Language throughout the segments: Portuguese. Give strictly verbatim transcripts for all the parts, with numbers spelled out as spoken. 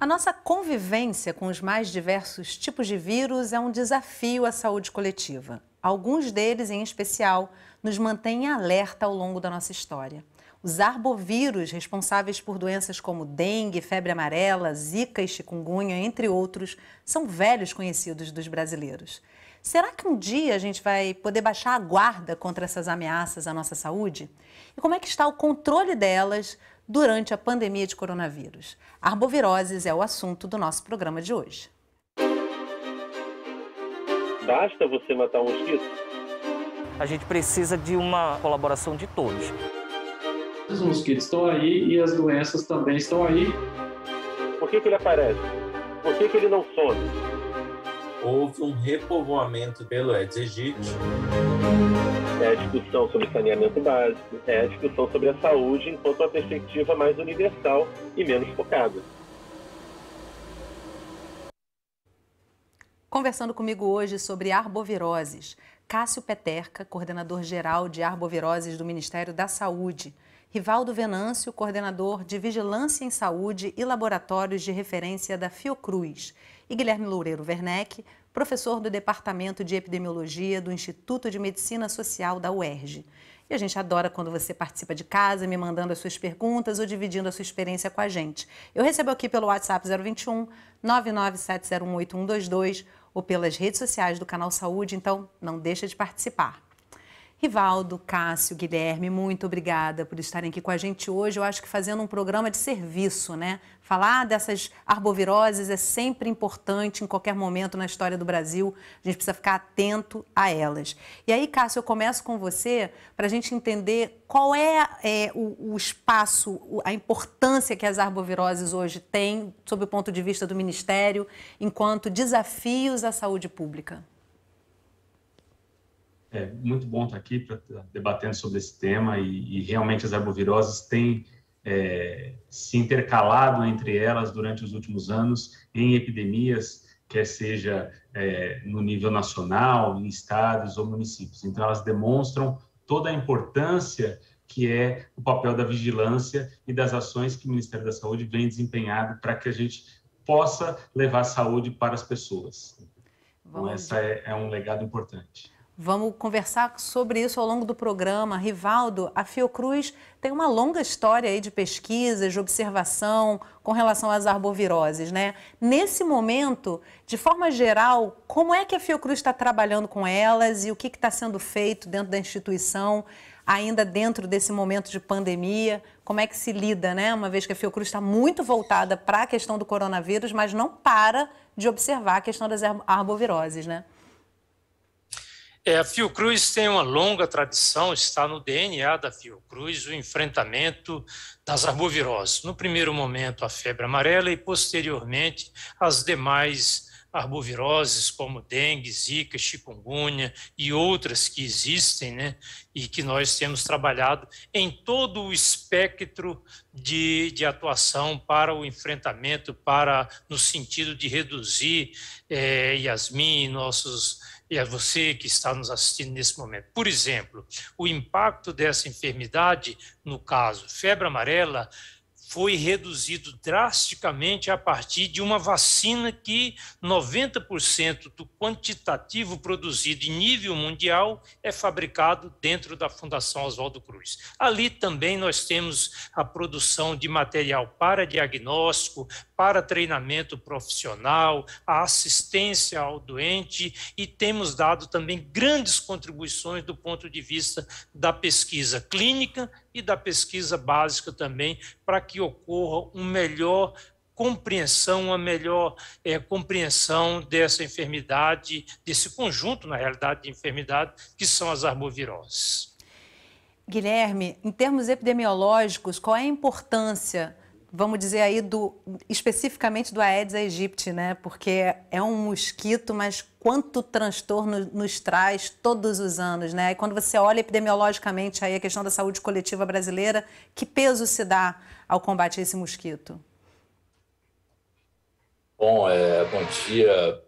A nossa convivência com os mais diversos tipos de vírus é um desafio à saúde coletiva. Alguns deles, em especial, nos mantêm em alerta ao longo da nossa história. Os arbovírus, responsáveis por doenças como dengue, febre amarela, zika e chikungunya, entre outros, são velhos conhecidos dos brasileiros. Será que um dia a gente vai poder baixar a guarda contra essas ameaças à nossa saúde? E como é que está o controle delas durante a pandemia de coronavírus? Arboviroses é o assunto do nosso programa de hoje. Basta você matar um mosquito? A gente precisa de uma colaboração de todos. Os mosquitos estão aí e as doenças também estão aí. Por que que ele aparece? Por que que ele não some? Houve um repovoamento pelo Aedes aegypti. É a discussão sobre saneamento básico, é a discussão sobre a saúde enquanto uma perspectiva mais universal e menos focada. Conversando comigo hoje sobre arboviroses, Cássio Peterka, coordenador-geral de arboviroses do Ministério da Saúde, Rivaldo Venâncio, coordenador de Vigilância em Saúde e Laboratórios de Referência da Fiocruz, e Guilherme Loureiro Werneck, professor do Departamento de Epidemiologia do Instituto de Medicina Social da U E R J. E a gente adora quando você participa de casa, me mandando as suas perguntas ou dividindo a sua experiência com a gente. Eu recebo aqui pelo WhatsApp zero vinte e um, nove nove sete zero um oito um dois dois ou pelas redes sociais do Canal Saúde, então não deixa de participar. Rivaldo, Cássio, Guilherme, muito obrigada por estarem aqui com a gente hoje. Eu acho que fazendo um programa de serviço, né? Falar dessas arboviroses é sempre importante em qualquer momento na história do Brasil. A gente precisa ficar atento a elas. E aí, Cássio, eu começo com você para a gente entender qual é, é o, o espaço, a importância que as arboviroses hoje têm, sob o ponto de vista do Ministério, enquanto desafios à saúde pública. É muito bom estar aqui pra, debatendo sobre esse tema e, e realmente as arboviroses têm é, se intercalado entre elas durante os últimos anos em epidemias, quer seja é, no nível nacional, em estados ou municípios. Então, elas demonstram toda a importância que é o papel da vigilância e das ações que o Ministério da Saúde vem desempenhado para que a gente possa levar saúde para as pessoas. Bom, então, esse é, é um legado importante. Vamos conversar sobre isso ao longo do programa. Rivaldo, a Fiocruz tem uma longa história aí de pesquisas, de observação com relação às arboviroses, né? Nesse momento, de forma geral, como é que a Fiocruz está trabalhando com elas e o que está sendo feito dentro da instituição, ainda dentro desse momento de pandemia? Como é que se lida, né? Uma vez que a Fiocruz está muito voltada para a questão do coronavírus, mas não para de observar a questão das arboviroses, né? É, a Fiocruz tem uma longa tradição, está no D N A da Fiocruz, o enfrentamento das arboviroses. No primeiro momento, a febre amarela e, posteriormente, as demais arboviroses, como dengue, zika, chikungunya e outras que existem, né? E que nós temos trabalhado em todo o espectro de, de atuação para o enfrentamento, para no sentido de reduzir, é, Yasmin, nossos... e a você que está nos assistindo nesse momento. Por exemplo, o impacto dessa enfermidade, no caso, febre amarela, foi reduzido drasticamente a partir de uma vacina que noventa por cento do quantitativo produzido em nível mundial é fabricado dentro da Fundação Oswaldo Cruz. Ali também nós temos a produção de material para diagnóstico, para treinamento profissional, a assistência ao doente e temos dado também grandes contribuições do ponto de vista da pesquisa clínica e da pesquisa básica também, para que ocorra uma melhor compreensão, uma melhor é, compreensão dessa enfermidade, desse conjunto, na realidade, de enfermidade, que são as arboviroses. Guilherme, em termos epidemiológicos, qual é a importância, vamos dizer aí, do, especificamente do Aedes aegypti, né? Porque é um mosquito, mas quanto transtorno nos traz todos os anos, né? E quando você olha epidemiologicamente aí a questão da saúde coletiva brasileira, que peso se dá ao combate a esse mosquito? Bom, é, bom dia,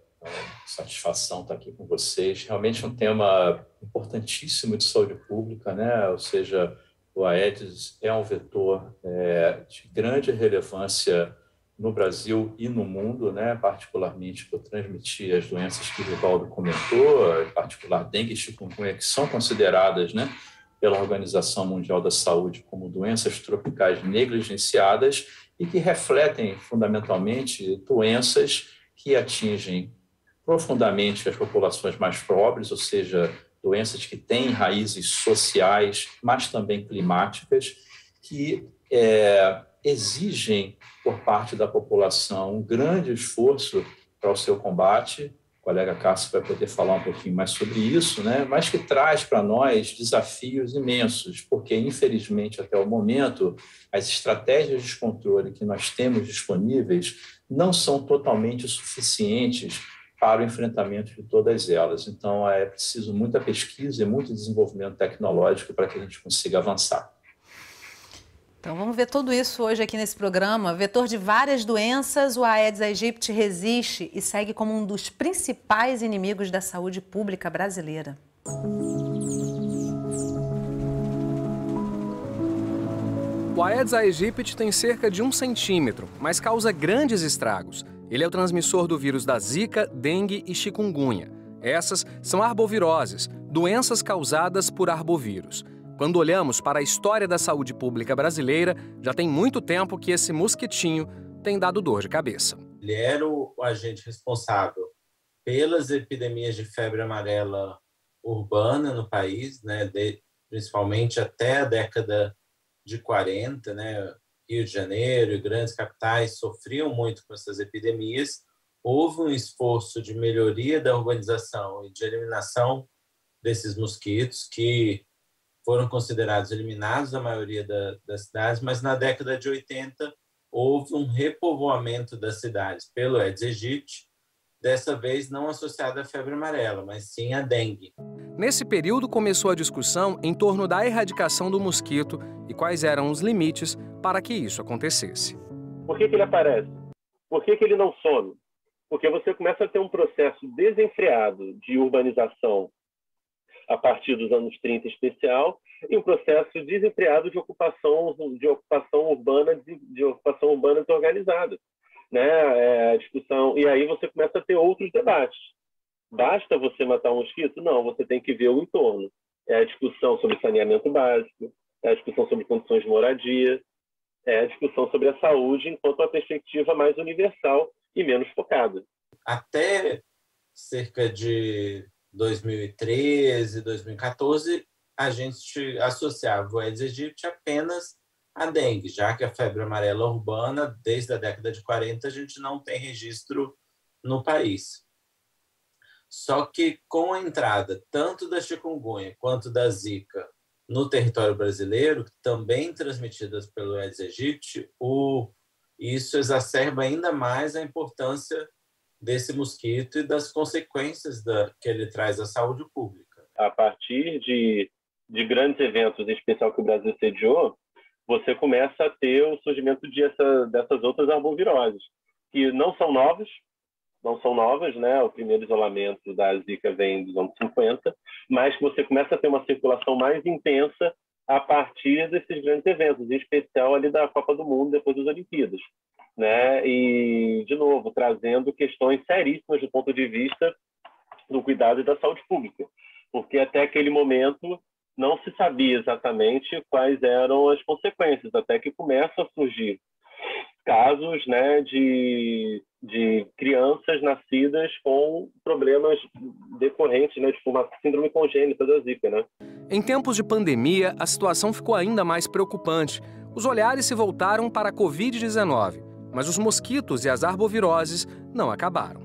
satisfação estar aqui com vocês. Realmente é um tema importantíssimo de saúde pública, né? Ou seja, o Aedes é um vetor é, de grande relevância no Brasil e no mundo, né? Particularmente por transmitir as doenças que o Rivaldo comentou, em particular dengue e chikungunya, que são consideradas, né, pela Organização Mundial da Saúde como doenças tropicais negligenciadas e que refletem fundamentalmente doenças que atingem profundamente as populações mais pobres, ou seja, doenças que têm raízes sociais, mas também climáticas, que é, exigem por parte da população um grande esforço para o seu combate. O colega Cássio vai poder falar um pouquinho mais sobre isso, né? Mas que traz para nós desafios imensos, porque, infelizmente, até o momento, as estratégias de controle que nós temos disponíveis não são totalmente suficientes para o enfrentamento de todas elas. Então, é preciso muita pesquisa e muito desenvolvimento tecnológico para que a gente consiga avançar. Então, vamos ver tudo isso hoje aqui nesse programa. Vetor de várias doenças, o Aedes aegypti resiste e segue como um dos principais inimigos da saúde pública brasileira. O Aedes aegypti tem cerca de um centímetro, mas causa grandes estragos. Ele é o transmissor do vírus da zika, dengue e chikungunya. Essas são arboviroses, doenças causadas por arbovírus. Quando olhamos para a história da saúde pública brasileira, já tem muito tempo que esse mosquitinho tem dado dor de cabeça. Ele era o agente responsável pelas epidemias de febre amarela urbana no país, né, de, principalmente até a década de quarenta, né? Rio de Janeiro e grandes capitais sofriam muito com essas epidemias. Houve um esforço de melhoria da urbanização e de eliminação desses mosquitos, que foram considerados eliminados na maioria da, das cidades, mas na década de oitenta houve um repovoamento das cidades pelo Aedes aegypti, dessa vez não associado à febre amarela, mas sim à dengue. Nesse período começou a discussão em torno da erradicação do mosquito e quais eram os limites para que isso acontecesse. Por que que ele aparece? Por que que ele não some? Porque você começa a ter um processo desenfreado de urbanização a partir dos anos trinta em especial, e um processo desenfreado de ocupação, de ocupação urbana, de, de ocupação urbana desorganizada, né? É, discussão, e aí você começa a ter outros debates. Basta você matar um mosquito? Não, você tem que ver o entorno. É a discussão sobre saneamento básico, é a discussão sobre condições de moradia, é a discussão sobre a saúde enquanto uma perspectiva mais universal e menos focada. Até cerca de dois mil e treze, dois mil e quatorze, a gente associava o Aedes aegypti apenas à dengue, já que a febre amarela urbana, desde a década de quarenta, a gente não tem registro no país. Só que com a entrada tanto da chikungunya quanto da zika no território brasileiro, também transmitidas pelo Aedes aegypti, o... isso exacerba ainda mais a importância desse mosquito e das consequências da, que ele traz à saúde pública. A partir de, de grandes eventos, em especial que o Brasil sediou, você começa a ter o surgimento de essa, dessas outras arboviroses, que não são novas, não são novas, né? O primeiro isolamento da zika vem dos anos cinquenta, mas você começa a ter uma circulação mais intensa a partir desses grandes eventos, em especial ali da Copa do Mundo, depois das Olimpíadas, né? E, de novo, trazendo questões seríssimas do ponto de vista do cuidado e da saúde pública, porque até aquele momento não se sabia exatamente quais eram as consequências, até que começam a surgir casos, né, de, de crianças nascidas com problemas decorrentes, né, de uma síndrome congênita da zika, né? Em tempos de pandemia, a situação ficou ainda mais preocupante. Os olhares se voltaram para a covid dezenove. Mas os mosquitos e as arboviroses não acabaram.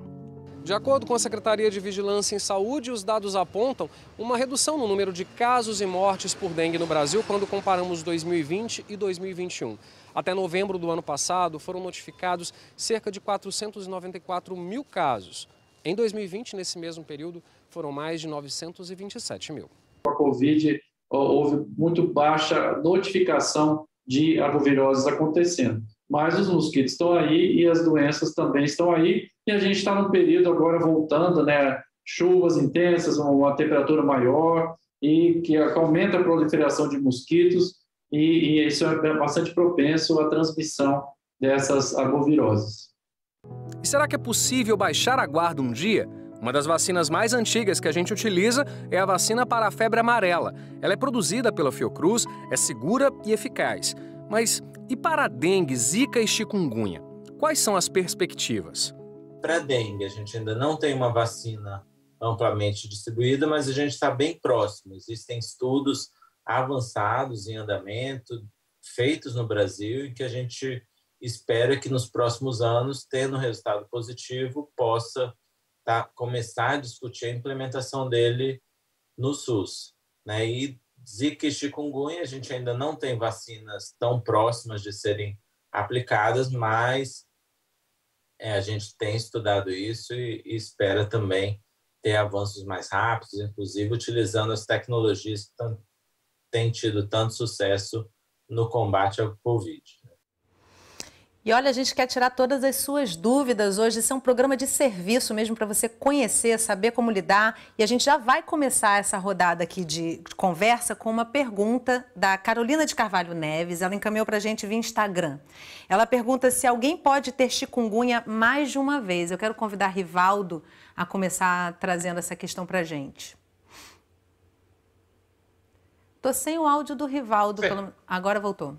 De acordo com a Secretaria de Vigilância em Saúde, os dados apontam uma redução no número de casos e mortes por dengue no Brasil quando comparamos dois mil e vinte e dois mil e vinte e um. Até novembro do ano passado, foram notificados cerca de quatrocentos e noventa e quatro mil casos. Em dois mil e vinte, nesse mesmo período, foram mais de novecentos e vinte e sete mil. Com a Covid, houve muito baixa notificação de arboviroses acontecendo. Mas os mosquitos estão aí e as doenças também estão aí. E a gente está num período agora voltando, né? Chuvas intensas, uma temperatura maior e que aumenta a proliferação de mosquitos e, e isso é bastante propenso à transmissão dessas arboviroses. E será que é possível baixar a guarda um dia? Uma das vacinas mais antigas que a gente utiliza é a vacina para a febre amarela. Ela é produzida pela Fiocruz, é segura e eficaz. Mas e para a dengue, zika e chikungunya? Quais são as perspectivas? Para a dengue, a gente ainda não tem uma vacina amplamente distribuída, mas a gente está bem próximo. Existem estudos avançados em andamento, feitos no Brasil, e que a gente espera que nos próximos anos, tendo um resultado positivo, possa tá, começar a discutir a implementação dele no SUS. Né? E zika e chikungunya, a gente ainda não tem vacinas tão próximas de serem aplicadas, mas é, a gente tem estudado isso e, e espera também ter avanços mais rápidos, inclusive utilizando as tecnologias que tão, têm tido tanto sucesso no combate ao Covid. E olha, a gente quer tirar todas as suas dúvidas hoje. Isso é um programa de serviço mesmo para você conhecer, saber como lidar. E a gente já vai começar essa rodada aqui de conversa com uma pergunta da Carolina de Carvalho Neves. Ela encaminhou para a gente via Instagram. Ela pergunta se alguém pode ter chikungunya mais de uma vez. Eu quero convidar Rivaldo a começar trazendo essa questão para a gente. Estou sem o áudio do Rivaldo. Pelo... Agora voltou.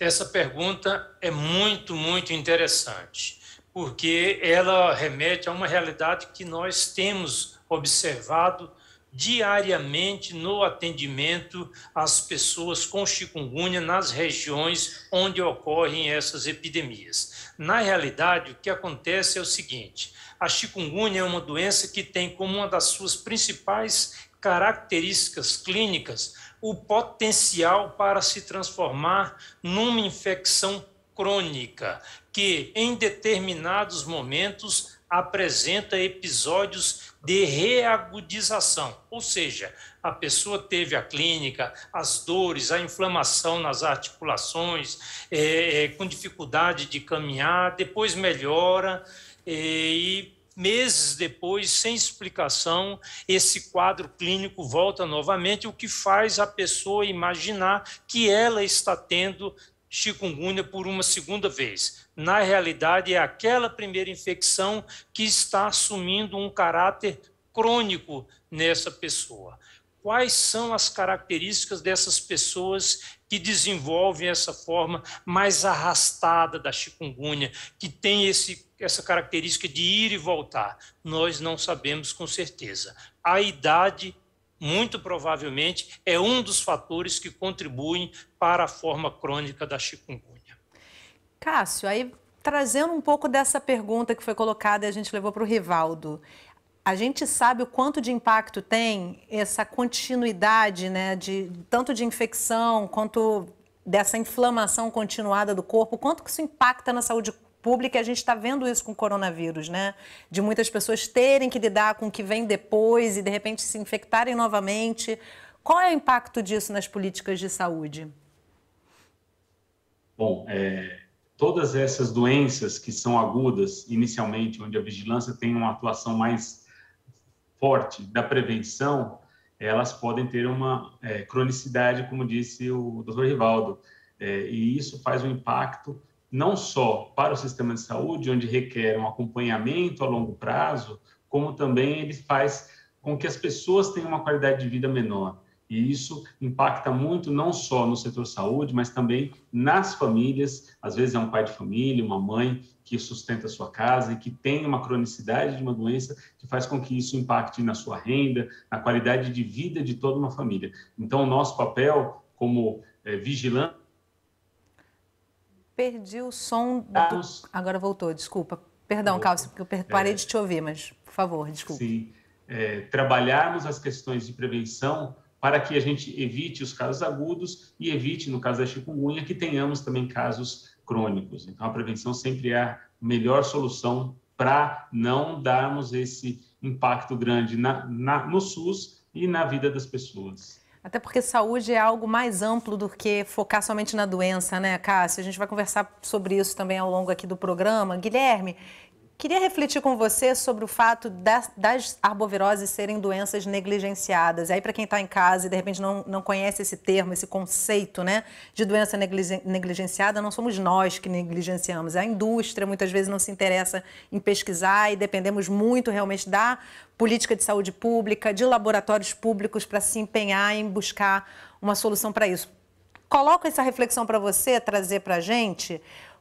Essa pergunta é muito, muito interessante, porque ela remete a uma realidade que nós temos observado diariamente no atendimento às pessoas com chikungunya nas regiões onde ocorrem essas epidemias. Na realidade, o que acontece é o seguinte: a chikungunya é uma doença que tem como uma das suas principais características clínicas o potencial para se transformar numa infecção crônica, que em determinados momentos apresenta episódios de reagudização, ou seja, a pessoa teve a clínica, as dores, a inflamação nas articulações, é, com dificuldade de caminhar, depois melhora é, e... meses depois, sem explicação, esse quadro clínico volta novamente, o que faz a pessoa imaginar que ela está tendo chikungunya por uma segunda vez. Na realidade, é aquela primeira infecção que está assumindo um caráter crônico nessa pessoa. Quais são as características dessas pessoas que desenvolvem essa forma mais arrastada da chikungunya, que tem esse, essa característica de ir e voltar? Nós não sabemos com certeza. A idade, muito provavelmente, é um dos fatores que contribuem para a forma crônica da chikungunya. Cássio, aí trazendo um pouco dessa pergunta que foi colocada e a gente levou para o Rivaldo, a gente sabe o quanto de impacto tem essa continuidade, né, de, tanto de infecção quanto dessa inflamação continuada do corpo, quanto que isso impacta na saúde pública. A gente está vendo isso com o coronavírus, né? De muitas pessoas terem que lidar com o que vem depois e, de repente, se infectarem novamente. Qual é o impacto disso nas políticas de saúde? Bom, é... todas essas doenças que são agudas, inicialmente, onde a vigilância tem uma atuação mais forte da prevenção, elas podem ter uma é, cronicidade, como disse o doutor Rivaldo, é, e isso faz um impacto não só para o sistema de saúde, onde requer um acompanhamento a longo prazo, como também ele faz com que as pessoas tenham uma qualidade de vida menor. E isso impacta muito não só no setor saúde, mas também nas famílias. Às vezes é um pai de família, uma mãe que sustenta a sua casa e que tem uma cronicidade de uma doença que faz com que isso impacte na sua renda, na qualidade de vida de toda uma família. Então, o nosso papel como é, vigilante... Perdi o som... Do... Agora voltou, desculpa. Perdão, Cássio, porque eu parei é... de te ouvir, mas, por favor, desculpa. Sim. É, trabalharmos as questões de prevenção... para que a gente evite os casos agudos e evite, no caso da chikungunya, que tenhamos também casos crônicos. Então, a prevenção sempre é a melhor solução para não darmos esse impacto grande na, na, no SUS e na vida das pessoas. Até porque saúde é algo mais amplo do que focar somente na doença, né, Cássio? A gente vai conversar sobre isso também ao longo aqui do programa. Guilherme, Queria refletir com você sobre o fato das, das arboviroses serem doenças negligenciadas. E aí, para quem está em casa e, de repente, não, não conhece esse termo, esse conceito, né, de doença negligenciada, não somos nós que negligenciamos. A indústria, muitas vezes, não se interessa em pesquisar e dependemos muito, realmente, da política de saúde pública, de laboratórios públicos para se empenhar em buscar uma solução para isso. Coloco essa reflexão para você, trazer para a gente...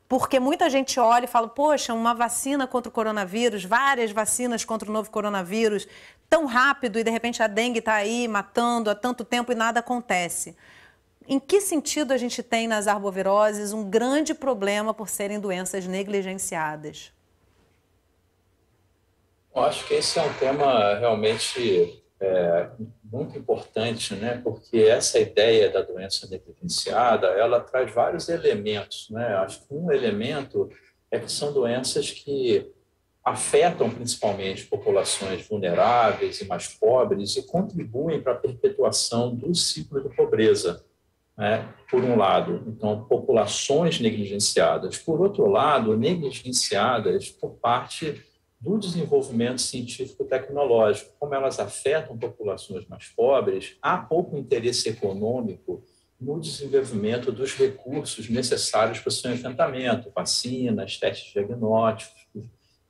Porque muita gente olha e fala, poxa, uma vacina contra o coronavírus, várias vacinas contra o novo coronavírus, tão rápido e de repente a dengue está aí matando há tanto tempo e nada acontece. Em que sentido a gente tem nas arboviroses um grande problema por serem doenças negligenciadas? Eu acho que esse é um tema realmente é, muito importante, né? Porque essa ideia da doença negligenciada, ela traz vários elementos, né? Acho que um elemento é que são doenças que afetam principalmente populações vulneráveis e mais pobres e contribuem para a perpetuação do ciclo de pobreza, né? Por um lado, então, populações negligenciadas, por outro lado, negligenciadas por parte do desenvolvimento científico-tecnológico, como elas afetam populações mais pobres, há pouco interesse econômico no desenvolvimento dos recursos necessários para o seu enfrentamento, vacinas, testes diagnósticos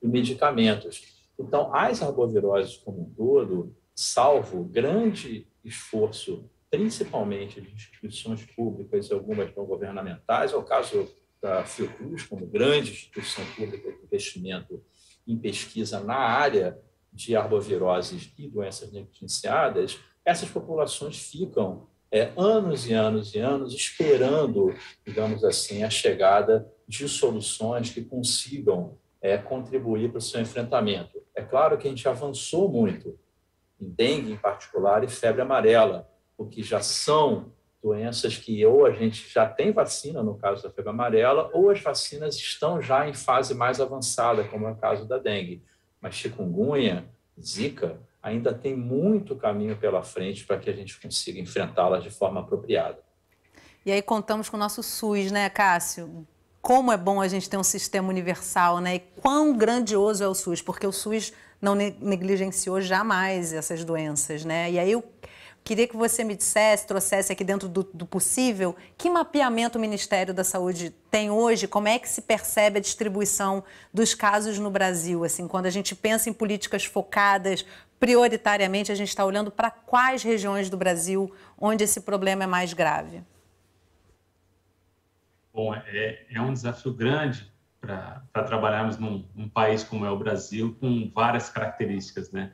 e medicamentos. Então, as arboviroses como um todo, salvo grande esforço, principalmente de instituições públicas e algumas não governamentais, é o caso da Fiocruz, como grande instituição pública de investimento em pesquisa na área de arboviroses e doenças negligenciadas, essas populações ficam é, anos e anos e anos esperando, digamos assim, a chegada de soluções que consigam é, contribuir para o seu enfrentamento. É claro que a gente avançou muito em dengue, em particular, e febre amarela, porque já são doenças que ou a gente já tem vacina, no caso da febre amarela, ou as vacinas estão já em fase mais avançada, como é o caso da dengue. Mas chikungunya, zika, ainda tem muito caminho pela frente para que a gente consiga enfrentá-las de forma apropriada. E aí contamos com o nosso SUS, né, Cássio? Como é bom a gente ter um sistema universal, né? E quão grandioso é o SUS, porque o SUS não negligenciou jamais essas doenças, né? E aí eu queria que você me dissesse, trouxesse aqui dentro do, do possível, que mapeamento o Ministério da Saúde tem hoje? Como é que se percebe a distribuição dos casos no Brasil? Assim, quando a gente pensa em políticas focadas, prioritariamente, a gente está olhando para quais regiões do Brasil onde esse problema é mais grave? Bom, é, é um desafio grande para trabalharmos num, num país como é o Brasil, com várias características, né?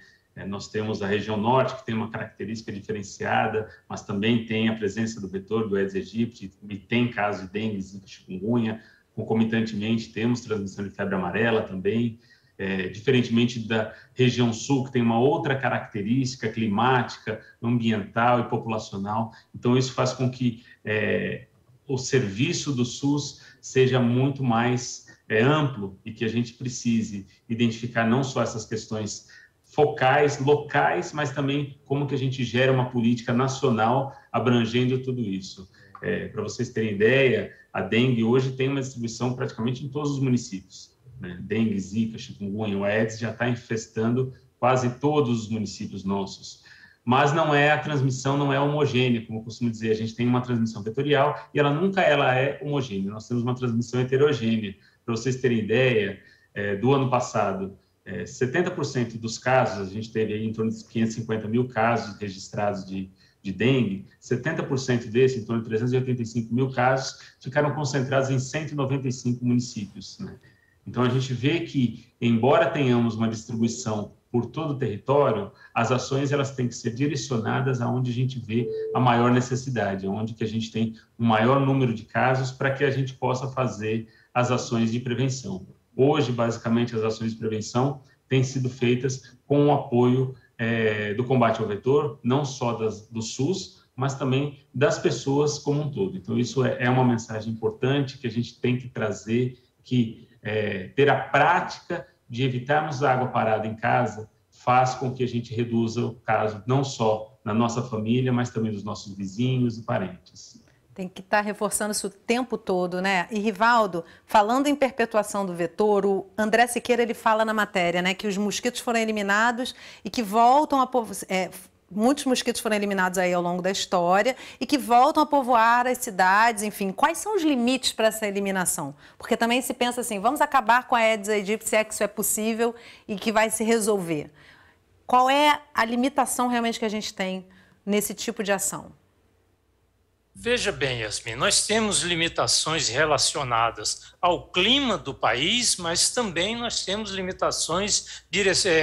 Nós temos a região norte, que tem uma característica diferenciada, mas também tem a presença do vetor do Aedes aegypti, e tem casos de dengue, zika, chikungunya. Concomitantemente, temos transmissão de febre amarela também, é, diferentemente da região sul, que tem uma outra característica climática, ambiental e populacional. Então, isso faz com que é, o serviço do SUS seja muito mais é, amplo e que a gente precise identificar não só essas questões focais, locais, mas também como que a gente gera uma política nacional abrangendo tudo isso. É, para vocês terem ideia, a dengue hoje tem uma distribuição praticamente em todos os municípios, né? Dengue, zika, chikungunya, o Aedes já está infestando quase todos os municípios nossos. Mas não é a transmissão, não é homogênea, como eu costumo dizer. A gente tem uma transmissão vetorial e ela nunca ela é homogênea. Nós temos uma transmissão heterogênea. Para vocês terem ideia, é, do ano passado, É, setenta por cento dos casos, a gente teve aí em torno de quinhentos e cinquenta mil casos registrados de, de dengue, setenta por cento desses, em torno de trezentos e oitenta e cinco mil casos, ficaram concentrados em cento e noventa e cinco municípios, né? Então, a gente vê que, embora tenhamos uma distribuição por todo o território, as ações elas têm que ser direcionadas aonde a gente vê a maior necessidade, aonde que a gente tem um maior número de casos para que a gente possa fazer as ações de prevenção. Hoje, basicamente, as ações de prevenção têm sido feitas com o apoio é, do combate ao vetor, não só das, do SUS, mas também das pessoas como um todo. Então, isso é, é uma mensagem importante que a gente tem que trazer, que é, ter a prática de evitarmos a água parada em casa faz com que a gente reduza o caso não só na nossa família, mas também dos nossos vizinhos e parentes. Tem que estar reforçando isso o tempo todo, né? E, Rivaldo, falando em perpetuação do vetor, o André Siqueira, ele fala na matéria, né, que os mosquitos foram eliminados e que voltam a... É, muitos mosquitos foram eliminados aí ao longo da história e que voltam a povoar as cidades, enfim. Quais são os limites para essa eliminação? Porque também se pensa assim, vamos acabar com a Aedes aegypti, se é que isso é possível e que vai se resolver. Qual é a limitação realmente que a gente tem nesse tipo de ação? Veja bem, Yasmin, nós temos limitações relacionadas ao clima do país, mas também nós temos limitações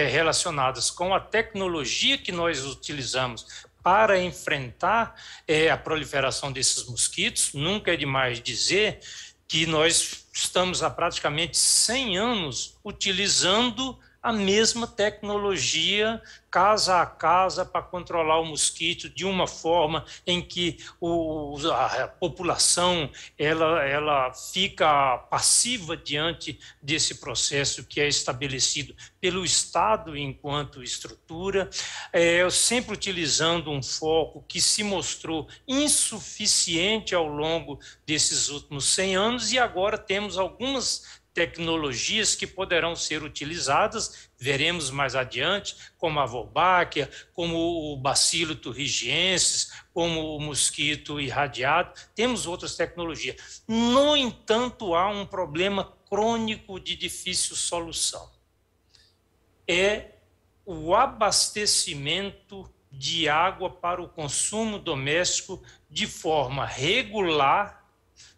relacionadas com a tecnologia que nós utilizamos para enfrentar é, a proliferação desses mosquitos. Nunca é demais dizer que nós estamos há praticamente cem anos utilizando a mesma tecnologia casa a casa para controlar o mosquito de uma forma em que o, a população ela, ela fica passiva diante desse processo que é estabelecido pelo Estado enquanto estrutura, é, sempre utilizando um foco que se mostrou insuficiente ao longo desses últimos cem anos, e agora temos algumas tecnologias que poderão ser utilizadas, veremos mais adiante, como a Wolbachia, como o bacilo turrigiensis, como o mosquito irradiado, temos outras tecnologias. No entanto, há um problema crônico de difícil solução. É o abastecimento de água para o consumo doméstico de forma regular,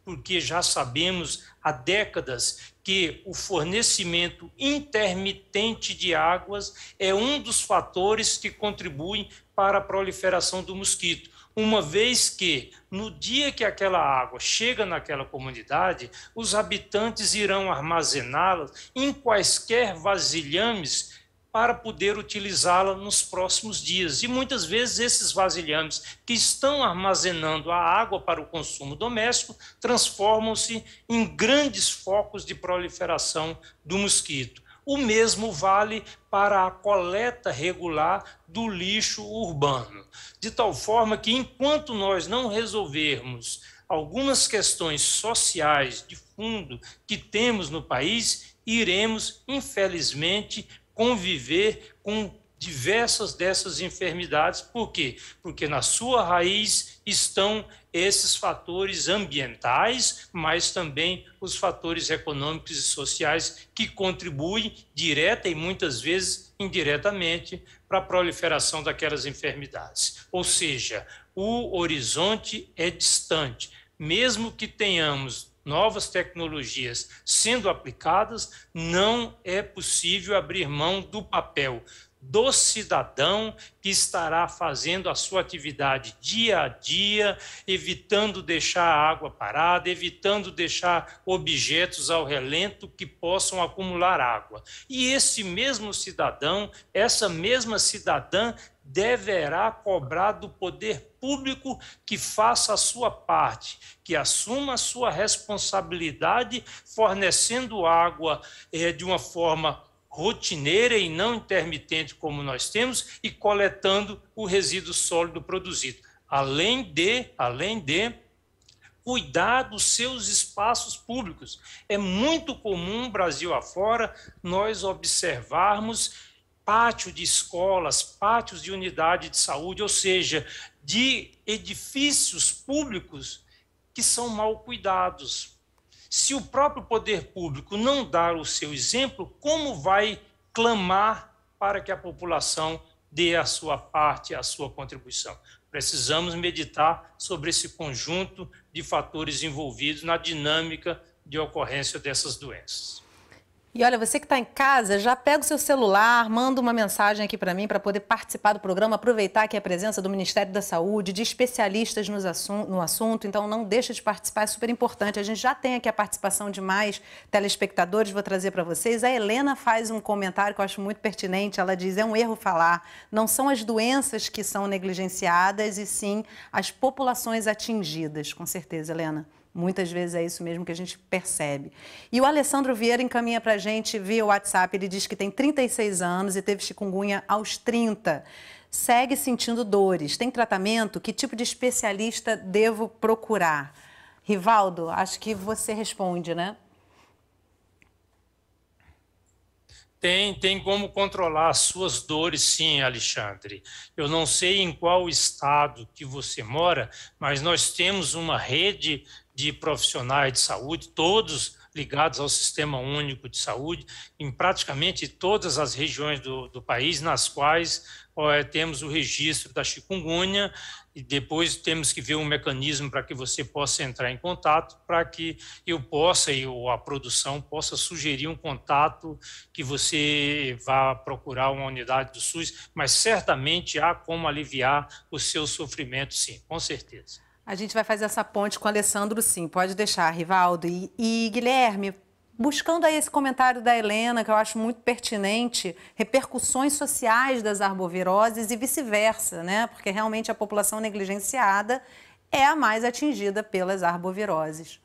porque já sabemos há décadas que o fornecimento intermitente de águas é um dos fatores que contribuem para a proliferação do mosquito, uma vez que, no dia que aquela água chega naquela comunidade, os habitantes irão armazená-la em quaisquer vasilhames para poder utilizá-la nos próximos dias. E muitas vezes esses vasilhames que estão armazenando a água para o consumo doméstico transformam-se em grandes focos de proliferação do mosquito. O mesmo vale para a coleta regular do lixo urbano. De tal forma que, enquanto nós não resolvermos algumas questões sociais de fundo que temos no país, iremos, infelizmente, conviver com diversas dessas enfermidades. Por quê? Porque na sua raiz estão esses fatores ambientais, mas também os fatores econômicos e sociais que contribuem direta e muitas vezes indiretamente para a proliferação daquelas enfermidades. Ou seja, o horizonte é distante. Mesmo que tenhamos novas tecnologias sendo aplicadas, não é possível abrir mão do papel do cidadão que estará fazendo a sua atividade dia a dia, evitando deixar a água parada, evitando deixar objetos ao relento que possam acumular água. E esse mesmo cidadão, essa mesma cidadã, deverá cobrar do poder público que faça a sua parte, que assuma a sua responsabilidade, fornecendo água eh, de uma forma rotineira e não intermitente como nós temos e coletando o resíduo sólido produzido. Além de, além de cuidar dos seus espaços públicos. É muito comum, Brasil afora, nós observarmos pátio de escolas, pátios de unidade de saúde, ou seja, de edifícios públicos que são mal cuidados. Se o próprio poder público não dar o seu exemplo, como vai clamar para que a população dê a sua parte, a sua contribuição? Precisamos meditar sobre esse conjunto de fatores envolvidos na dinâmica de ocorrência dessas doenças. E olha, você que está em casa, já pega o seu celular, manda uma mensagem aqui para mim para poder participar do programa, aproveitar aqui a presença do Ministério da Saúde, de especialistas nos assun- no assunto, então não deixa de participar, é super importante. A gente já tem aqui a participação de mais telespectadores, vou trazer para vocês. A Helena faz um comentário que eu acho muito pertinente, ela diz, é um erro falar, não são as doenças que são negligenciadas e sim as populações atingidas, com certeza, Helena. Muitas vezes é isso mesmo que a gente percebe. E o Alessandro Vieira encaminha para a gente via WhatsApp, ele diz que tem trinta e seis anos e teve chikungunya aos trinta. segue sentindo dores. Tem tratamento? Que tipo de especialista devo procurar? Rivaldo, acho que você responde, né? Tem, tem como controlar as suas dores, sim, Alexandre. Eu não sei em qual estado que você mora, mas nós temos uma rede de profissionais de saúde, todos ligados ao Sistema Único de Saúde, em praticamente todas as regiões do, do país, nas quais ó, temos o registro da chikungunya, e depois temos que ver um mecanismo para que você possa entrar em contato, para que eu possa, e a produção possa sugerir um contato que você vá procurar uma unidade do SUS, mas certamente há como aliviar o seu sofrimento, sim, com certeza. A gente vai fazer essa ponte com o Alessandro, sim, pode deixar, Rivaldo. E, e Guilherme, buscando aí esse comentário da Helena, que eu acho muito pertinente, repercussões sociais das arboviroses e vice-versa, né? Porque realmente a população negligenciada é a mais atingida pelas arboviroses.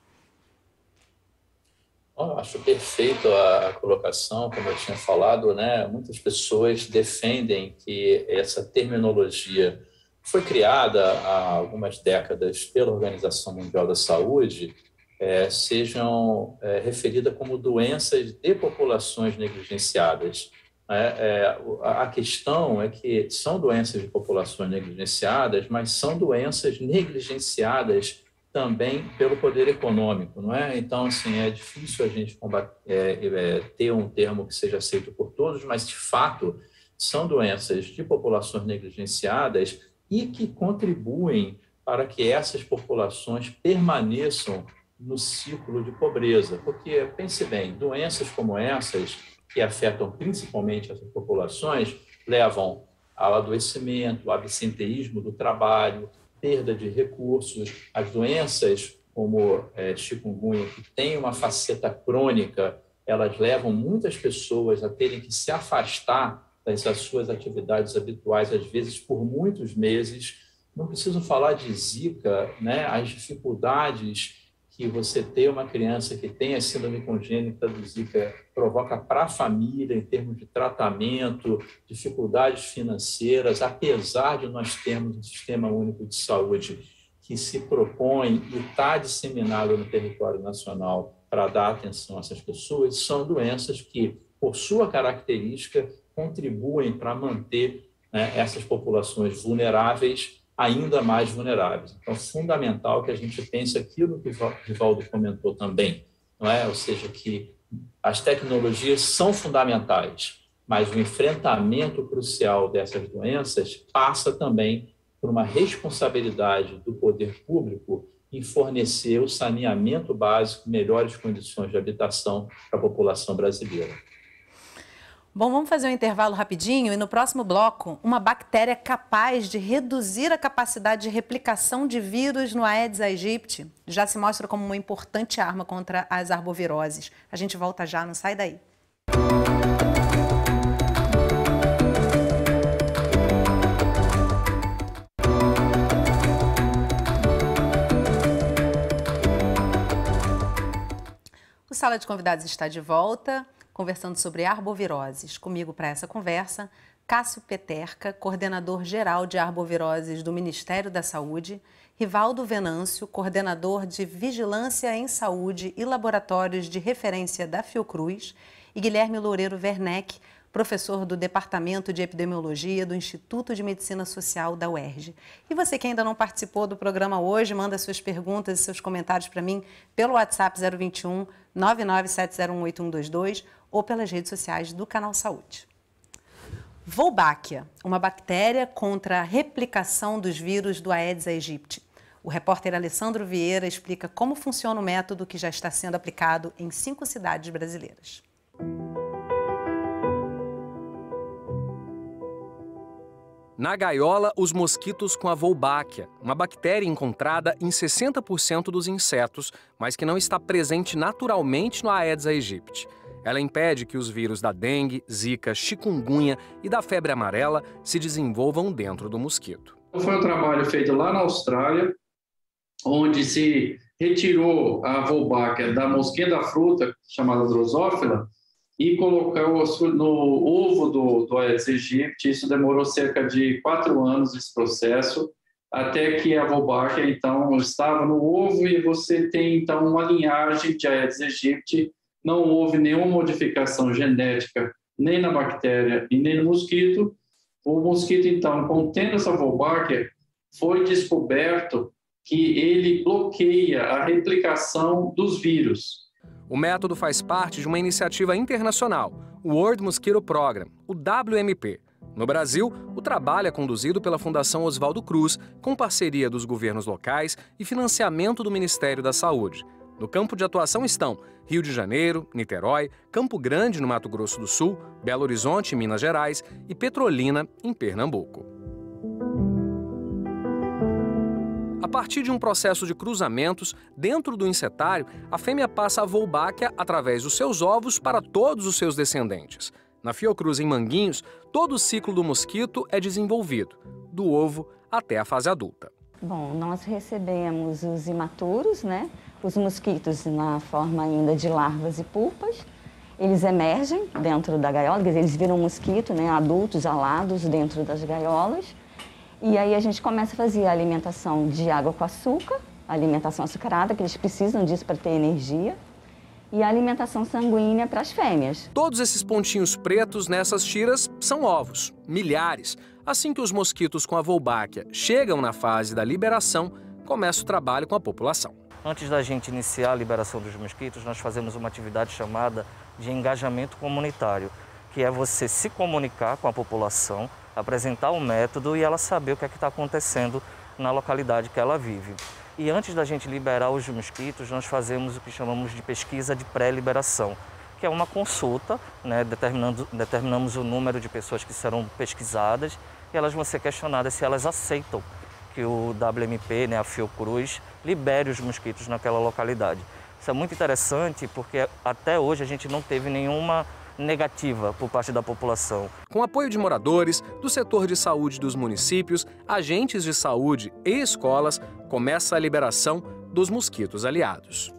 Bom, eu acho perfeito a colocação, como eu tinha falado, né? Muitas pessoas defendem que essa terminologia foi criada há algumas décadas pela Organização Mundial da Saúde, É, sejam é, referidas como doenças de populações negligenciadas. É, é, a questão é que são doenças de populações negligenciadas, mas são doenças negligenciadas também pelo poder econômico, não é? Então, assim, é difícil a gente combater, é, é, ter um termo que seja aceito por todos, mas, de fato, são doenças de populações negligenciadas e que contribuem para que essas populações permaneçam no círculo de pobreza, porque, pense bem, doenças como essas, que afetam principalmente essas populações, levam ao adoecimento, ao absenteísmo do trabalho, perda de recursos. As doenças como é, chikungunya, que tem uma faceta crônica, elas levam muitas pessoas a terem que se afastar das suas atividades habituais, às vezes por muitos meses. Não preciso falar de zika, né? As dificuldades que você ter uma criança que tem a síndrome congênita do zika provoca para a família, em termos de tratamento, dificuldades financeiras, apesar de nós termos um Sistema Único de Saúde que se propõe e está disseminado no território nacional para dar atenção a essas pessoas, são doenças que, por sua característica, contribuem para manter, né, essas populações vulneráveis ainda mais vulneráveis. Então, é fundamental que a gente pense aquilo que o Rivaldo comentou também, não é? Ou seja, que as tecnologias são fundamentais, mas o enfrentamento crucial dessas doenças passa também por uma responsabilidade do poder público em fornecer o saneamento básico, melhores condições de habitação para a população brasileira. Bom, vamos fazer um intervalo rapidinho e no próximo bloco, uma bactéria capaz de reduzir a capacidade de replicação de vírus no Aedes aegypti já se mostra como uma importante arma contra as arboviroses. A gente volta já, não sai daí. O Sala de Convidados está de volta, conversando sobre arboviroses. Comigo para essa conversa, Cássio Peterka, coordenador-geral de arboviroses do Ministério da Saúde, Rivaldo Venâncio, coordenador de Vigilância em Saúde e Laboratórios de Referência da Fiocruz, e Guilherme Loureiro Werneck, professor do Departamento de Epidemiologia do Instituto de Medicina Social da U E R J. E você que ainda não participou do programa hoje, manda suas perguntas e seus comentários para mim pelo WhatsApp zero vinte e um, nove nove sete zero um oito um dois dois ou pelas redes sociais do Canal Saúde. Wolbachia, uma bactéria contra a replicação dos vírus do Aedes aegypti. O repórter Alessandro Vieira explica como funciona o método que já está sendo aplicado em cinco cidades brasileiras. Na gaiola, os mosquitos com a Wolbachia, uma bactéria encontrada em sessenta por cento dos insetos, mas que não está presente naturalmente no Aedes aegypti. Ela impede que os vírus da dengue, zika, chikungunya e da febre amarela se desenvolvam dentro do mosquito. Foi um trabalho feito lá na Austrália, onde se retirou a Wolbachia da mosquinha da fruta, chamada drosófila, e colocou no ovo do, do Aedes aegypti. Isso demorou cerca de quatro anos, esse processo, até que a Wolbachia, então, estava no ovo, e você tem, então, uma linhagem de Aedes aegypti. Não houve nenhuma modificação genética, nem na bactéria e nem no mosquito. O mosquito, então, contendo essa Wolbachia, foi descoberto que ele bloqueia a replicação dos vírus. O método faz parte de uma iniciativa internacional, o World Mosquito Program, o W M P. No Brasil, o trabalho é conduzido pela Fundação Oswaldo Cruz, com parceria dos governos locais e financiamento do Ministério da Saúde. No campo de atuação estão Rio de Janeiro, Niterói, Campo Grande, no Mato Grosso do Sul, Belo Horizonte, Minas Gerais e Petrolina, em Pernambuco. A partir de um processo de cruzamentos, dentro do insetário, a fêmea passa a Wolbachia através dos seus ovos para todos os seus descendentes. Na Fiocruz, em Manguinhos, todo o ciclo do mosquito é desenvolvido, do ovo até a fase adulta. Bom, nós recebemos os imaturos, né? Os mosquitos na forma ainda de larvas e pulpas. Eles emergem dentro da gaiola, quer dizer, eles viram mosquito, né? Adultos alados dentro das gaiolas. E aí a gente começa a fazer a alimentação de água com açúcar, a alimentação açucarada, que eles precisam disso para ter energia, e a alimentação sanguínea para as fêmeas. Todos esses pontinhos pretos nessas tiras são ovos, milhares. Assim que os mosquitos com a Wolbachia chegam na fase da liberação, começa o trabalho com a população. Antes da gente iniciar a liberação dos mosquitos, nós fazemos uma atividade chamada de engajamento comunitário, que é você se comunicar com a população, apresentar o método e ela saber o que é que está acontecendo na localidade que ela vive. E antes da gente liberar os mosquitos, nós fazemos o que chamamos de pesquisa de pré-liberação, que é uma consulta, né, determinando, determinamos o número de pessoas que serão pesquisadas e elas vão ser questionadas se elas aceitam que o W M P, né, a Fiocruz, libere os mosquitos naquela localidade. Isso é muito interessante porque até hoje a gente não teve nenhuma negativa por parte da população. Com apoio de moradores, do setor de saúde dos municípios, agentes de saúde e escolas, começa a liberação dos mosquitos aliados.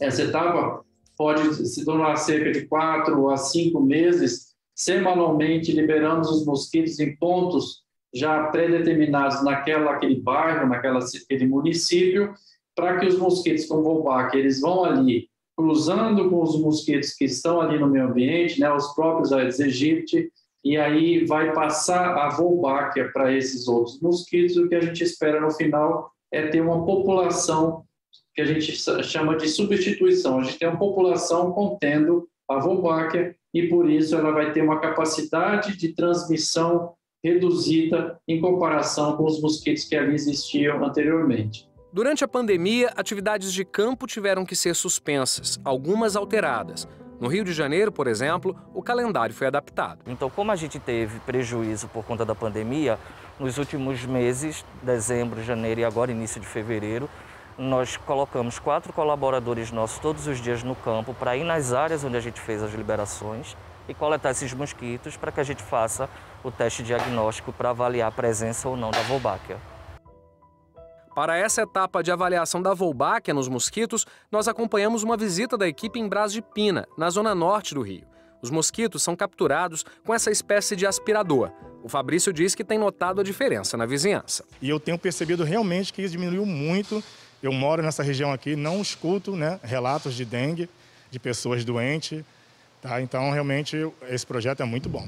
Essa etapa pode se tornar cerca de quatro a cinco meses, semanalmente liberamos os mosquitos em pontos já pré-determinados naquela, aquele bairro, naquela, aquele município, para que os mosquitos com Wolbachia, eles vão ali cruzando com os mosquitos que estão ali no meio ambiente, né, os próprios Aedes aegypti, e aí vai passar a Wolbachia para esses outros mosquitos. O que a gente espera no final é ter uma população que a gente chama de substituição. A gente tem uma população contendo a Wolbachia e, por isso, ela vai ter uma capacidade de transmissão reduzida em comparação com os mosquitos que ali existiam anteriormente. Durante a pandemia, atividades de campo tiveram que ser suspensas, algumas alteradas. No Rio de Janeiro, por exemplo, o calendário foi adaptado. Então, como a gente teve prejuízo por conta da pandemia, nos últimos meses, dezembro, janeiro e agora início de fevereiro, nós colocamos quatro colaboradores nossos todos os dias no campo para ir nas áreas onde a gente fez as liberações e coletar esses mosquitos para que a gente faça o teste diagnóstico para avaliar a presença ou não da Wolbachia. Para essa etapa de avaliação da Wolbachia nos mosquitos, nós acompanhamos uma visita da equipe em Bras de Pina, na zona norte do Rio. Os mosquitos são capturados com essa espécie de aspirador. O Fabrício diz que tem notado a diferença na vizinhança. E eu tenho percebido realmente que isso diminuiu muito. Eu moro nessa região aqui, não escuto, né, relatos de dengue, de pessoas doentes. Tá? Então, realmente, esse projeto é muito bom.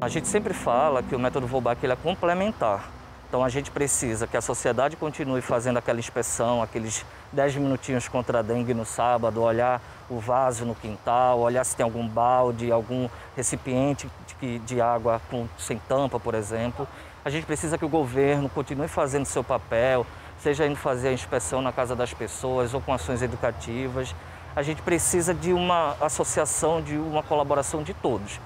A gente sempre fala que o método Wolbachia ele é complementar. Então a gente precisa que a sociedade continue fazendo aquela inspeção, aqueles dez minutinhos contra a dengue no sábado, olhar o vaso no quintal, olhar se tem algum balde, algum recipiente de, de água com, sem tampa, por exemplo. A gente precisa que o governo continue fazendo seu papel, seja indo fazer a inspeção na casa das pessoas ou com ações educativas. A gente precisa de uma associação, de uma colaboração de todos.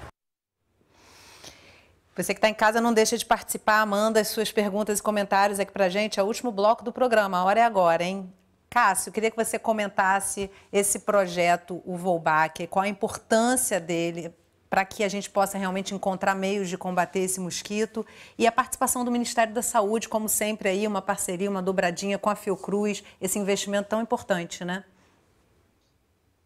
Você que está em casa, não deixa de participar, manda as suas perguntas e comentários aqui para a gente. É o último bloco do programa, a hora é agora, hein? Cássio, queria que você comentasse esse projeto, o Wolbachia, qual a importância dele para que a gente possa realmente encontrar meios de combater esse mosquito e a participação do Ministério da Saúde, como sempre, aí uma parceria, uma dobradinha com a Fiocruz, esse investimento tão importante, né?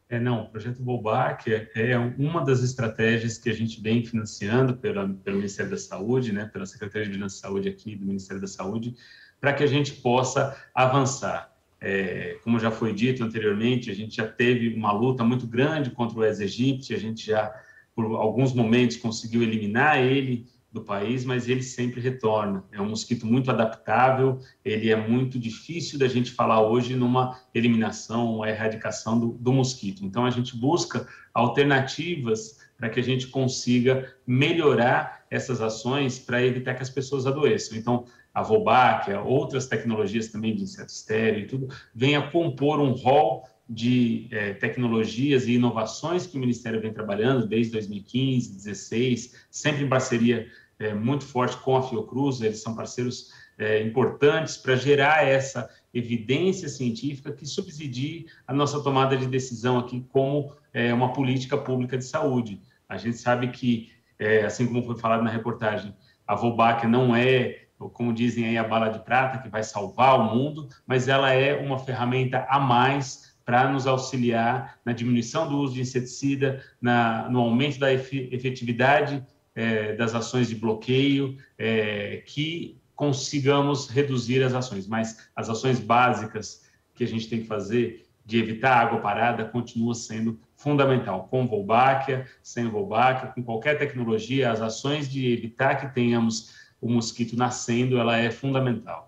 É, não, o projeto Wolbachia é uma das estratégias que a gente vem financiando pela, pelo Ministério da Saúde, né, pela Secretaria de Vigilância e Saúde aqui do Ministério da Saúde, para que a gente possa avançar. É, como já foi dito anteriormente, a gente já teve uma luta muito grande contra o Aedes aegypti, a gente já, por alguns momentos, conseguiu eliminar ele do país, mas ele sempre retorna. É um mosquito muito adaptável, ele é muito difícil da gente falar hoje numa eliminação, uma erradicação do, do mosquito. Então, a gente busca alternativas para que a gente consiga melhorar essas ações para evitar que as pessoas adoeçam. Então, a Wolbachia, outras tecnologias também de inseto estéril e tudo, vem a compor um rol de eh, tecnologias e inovações que o Ministério vem trabalhando desde dois mil e quinze, dois mil e dezesseis, sempre em parceria eh, muito forte com a Fiocruz. Eles são parceiros eh, importantes para gerar essa evidência científica que subsidie a nossa tomada de decisão aqui como eh, uma política pública de saúde. A gente sabe que, eh, assim como foi falado na reportagem, a Wolbachia não é, como dizem aí, a bala de prata que vai salvar o mundo, mas ela é uma ferramenta a mais para nos auxiliar na diminuição do uso de inseticida, na, no aumento da efetividade eh, das ações de bloqueio, eh, que consigamos reduzir as ações. Mas as ações básicas que a gente tem que fazer de evitar água parada continua sendo fundamental, com Wolbachia, sem Wolbachia, com qualquer tecnologia, as ações de evitar que tenhamos o mosquito nascendo, ela é fundamental.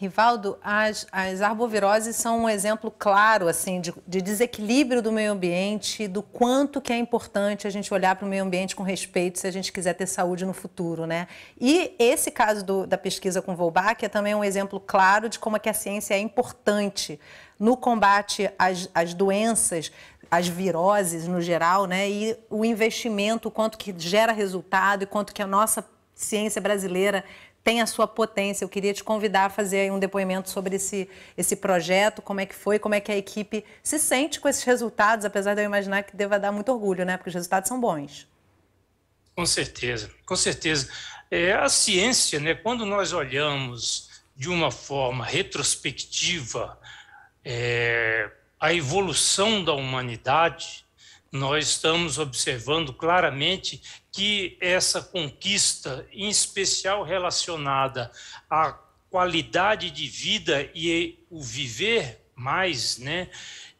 Rivaldo, as, as arboviroses são um exemplo claro assim, de, de desequilíbrio do meio ambiente, do quanto que é importante a gente olhar para o meio ambiente com respeito se a gente quiser ter saúde no futuro, né? E esse caso do, da pesquisa com Wolbachia é também um exemplo claro de como é que a ciência é importante no combate às, às doenças, às viroses no geral, né? E o investimento, o quanto que gera resultado e quanto que a nossa ciência brasileira tem a sua potência. Eu queria te convidar a fazer aí um depoimento sobre esse, esse projeto, como é que foi, como é que a equipe se sente com esses resultados, apesar de eu imaginar que deva dar muito orgulho, né? Porque os resultados são bons. Com certeza, com certeza. É, a ciência, né, quando nós olhamos de uma forma retrospectiva é, a evolução da humanidade, nós estamos observando claramente que essa conquista, em especial relacionada à qualidade de vida e o viver mais, né?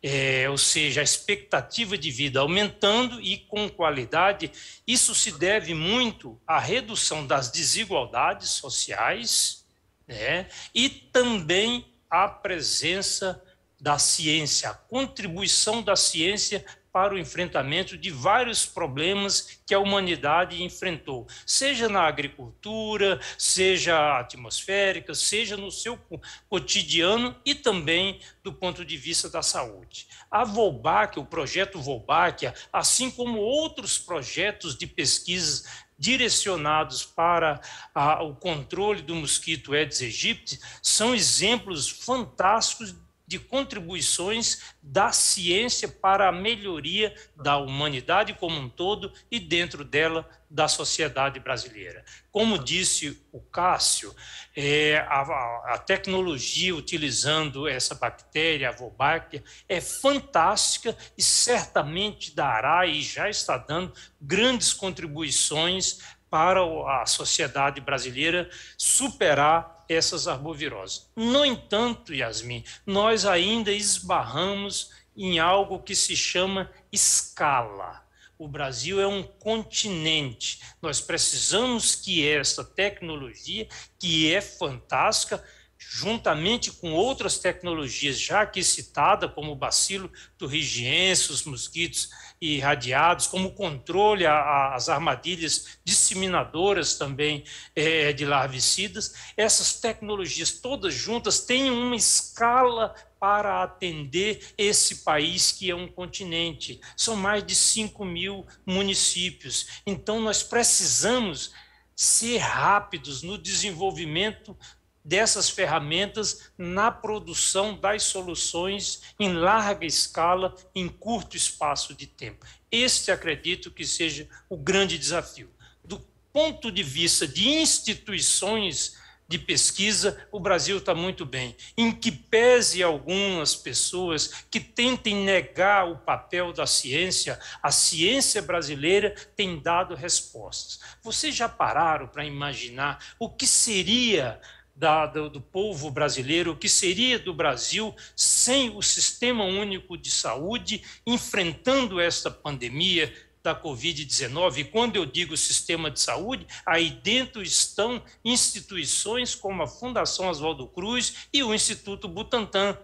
É, ou seja, a expectativa de vida aumentando e com qualidade, isso se deve muito à redução das desigualdades sociais, né? E também à presença da ciência, a contribuição da ciência para o enfrentamento de vários problemas que a humanidade enfrentou, seja na agricultura, seja atmosférica, seja no seu cotidiano e também do ponto de vista da saúde. A Wolbachia, o projeto Wolbachia, assim como outros projetos de pesquisas direcionados para a, o controle do mosquito Aedes aegypti, são exemplos fantásticos de contribuições da ciência para a melhoria da humanidade como um todo e dentro dela da sociedade brasileira. Como disse o Cássio, é, a, a tecnologia utilizando essa bactéria, a Wolbachia, é fantástica e certamente dará e já está dando grandes contribuições para a sociedade brasileira superar essas arboviroses. No entanto, Yasmin, nós ainda esbarramos em algo que se chama escala. O Brasil é um continente. Nós precisamos que essa tecnologia, que é fantástica, juntamente com outras tecnologias já aqui citadas, como o bacilo thuringiense, os mosquitos irradiados, como controle às armadilhas disseminadoras também é, de larvicidas, essas tecnologias todas juntas têm uma escala para atender esse país que é um continente. São mais de cinco mil municípios. Então, nós precisamos ser rápidos no desenvolvimento dessas ferramentas na produção das soluções em larga escala, em curto espaço de tempo. Este, acredito que seja o grande desafio. Do ponto de vista de instituições de pesquisa, o Brasil está muito bem. Em que pese algumas pessoas que tentem negar o papel da ciência, a ciência brasileira tem dado respostas. Vocês já pararam para imaginar o que seria da, do, do povo brasileiro, o que seria do Brasil sem o Sistema Único de Saúde enfrentando esta pandemia da covid dezenove, e quando eu digo sistema de saúde, aí dentro estão instituições como a Fundação Oswaldo Cruz e o Instituto Butantan,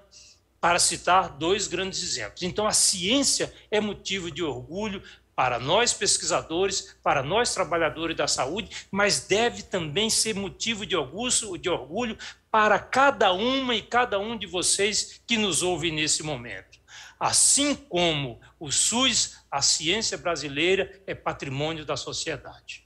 para citar dois grandes exemplos. Então, a ciência é motivo de orgulho para nós pesquisadores, para nós trabalhadores da saúde, mas deve também ser motivo de orgulho, de orgulho para cada uma e cada um de vocês que nos ouvem nesse momento. Assim como o SUS, a ciência brasileira é patrimônio da sociedade.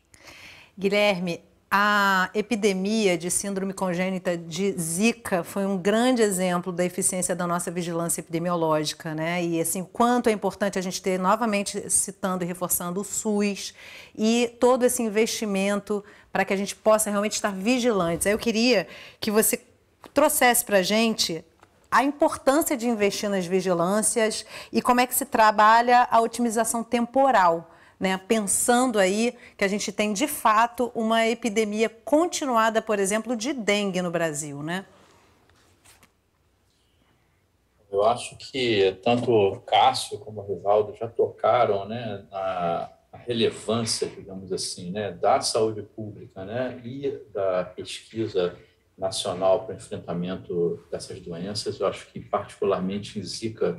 Guilherme, a epidemia de síndrome congênita de zika foi um grande exemplo da eficiência da nossa vigilância epidemiológica, né? E assim, quanto é importante a gente ter, novamente citando e reforçando o SUS e todo esse investimento para que a gente possa realmente estar vigilantes. Eu queria que você trouxesse para a gente a importância de investir nas vigilâncias e como é que se trabalha a otimização temporal, né? Pensando aí que a gente tem, de fato, uma epidemia continuada, por exemplo, de dengue no Brasil, né? Eu acho que tanto o Cássio como o Rivaldo já tocaram, né, na relevância, digamos assim, né, da saúde pública, né, e da pesquisa nacional para enfrentamento dessas doenças. Eu acho que particularmente em zika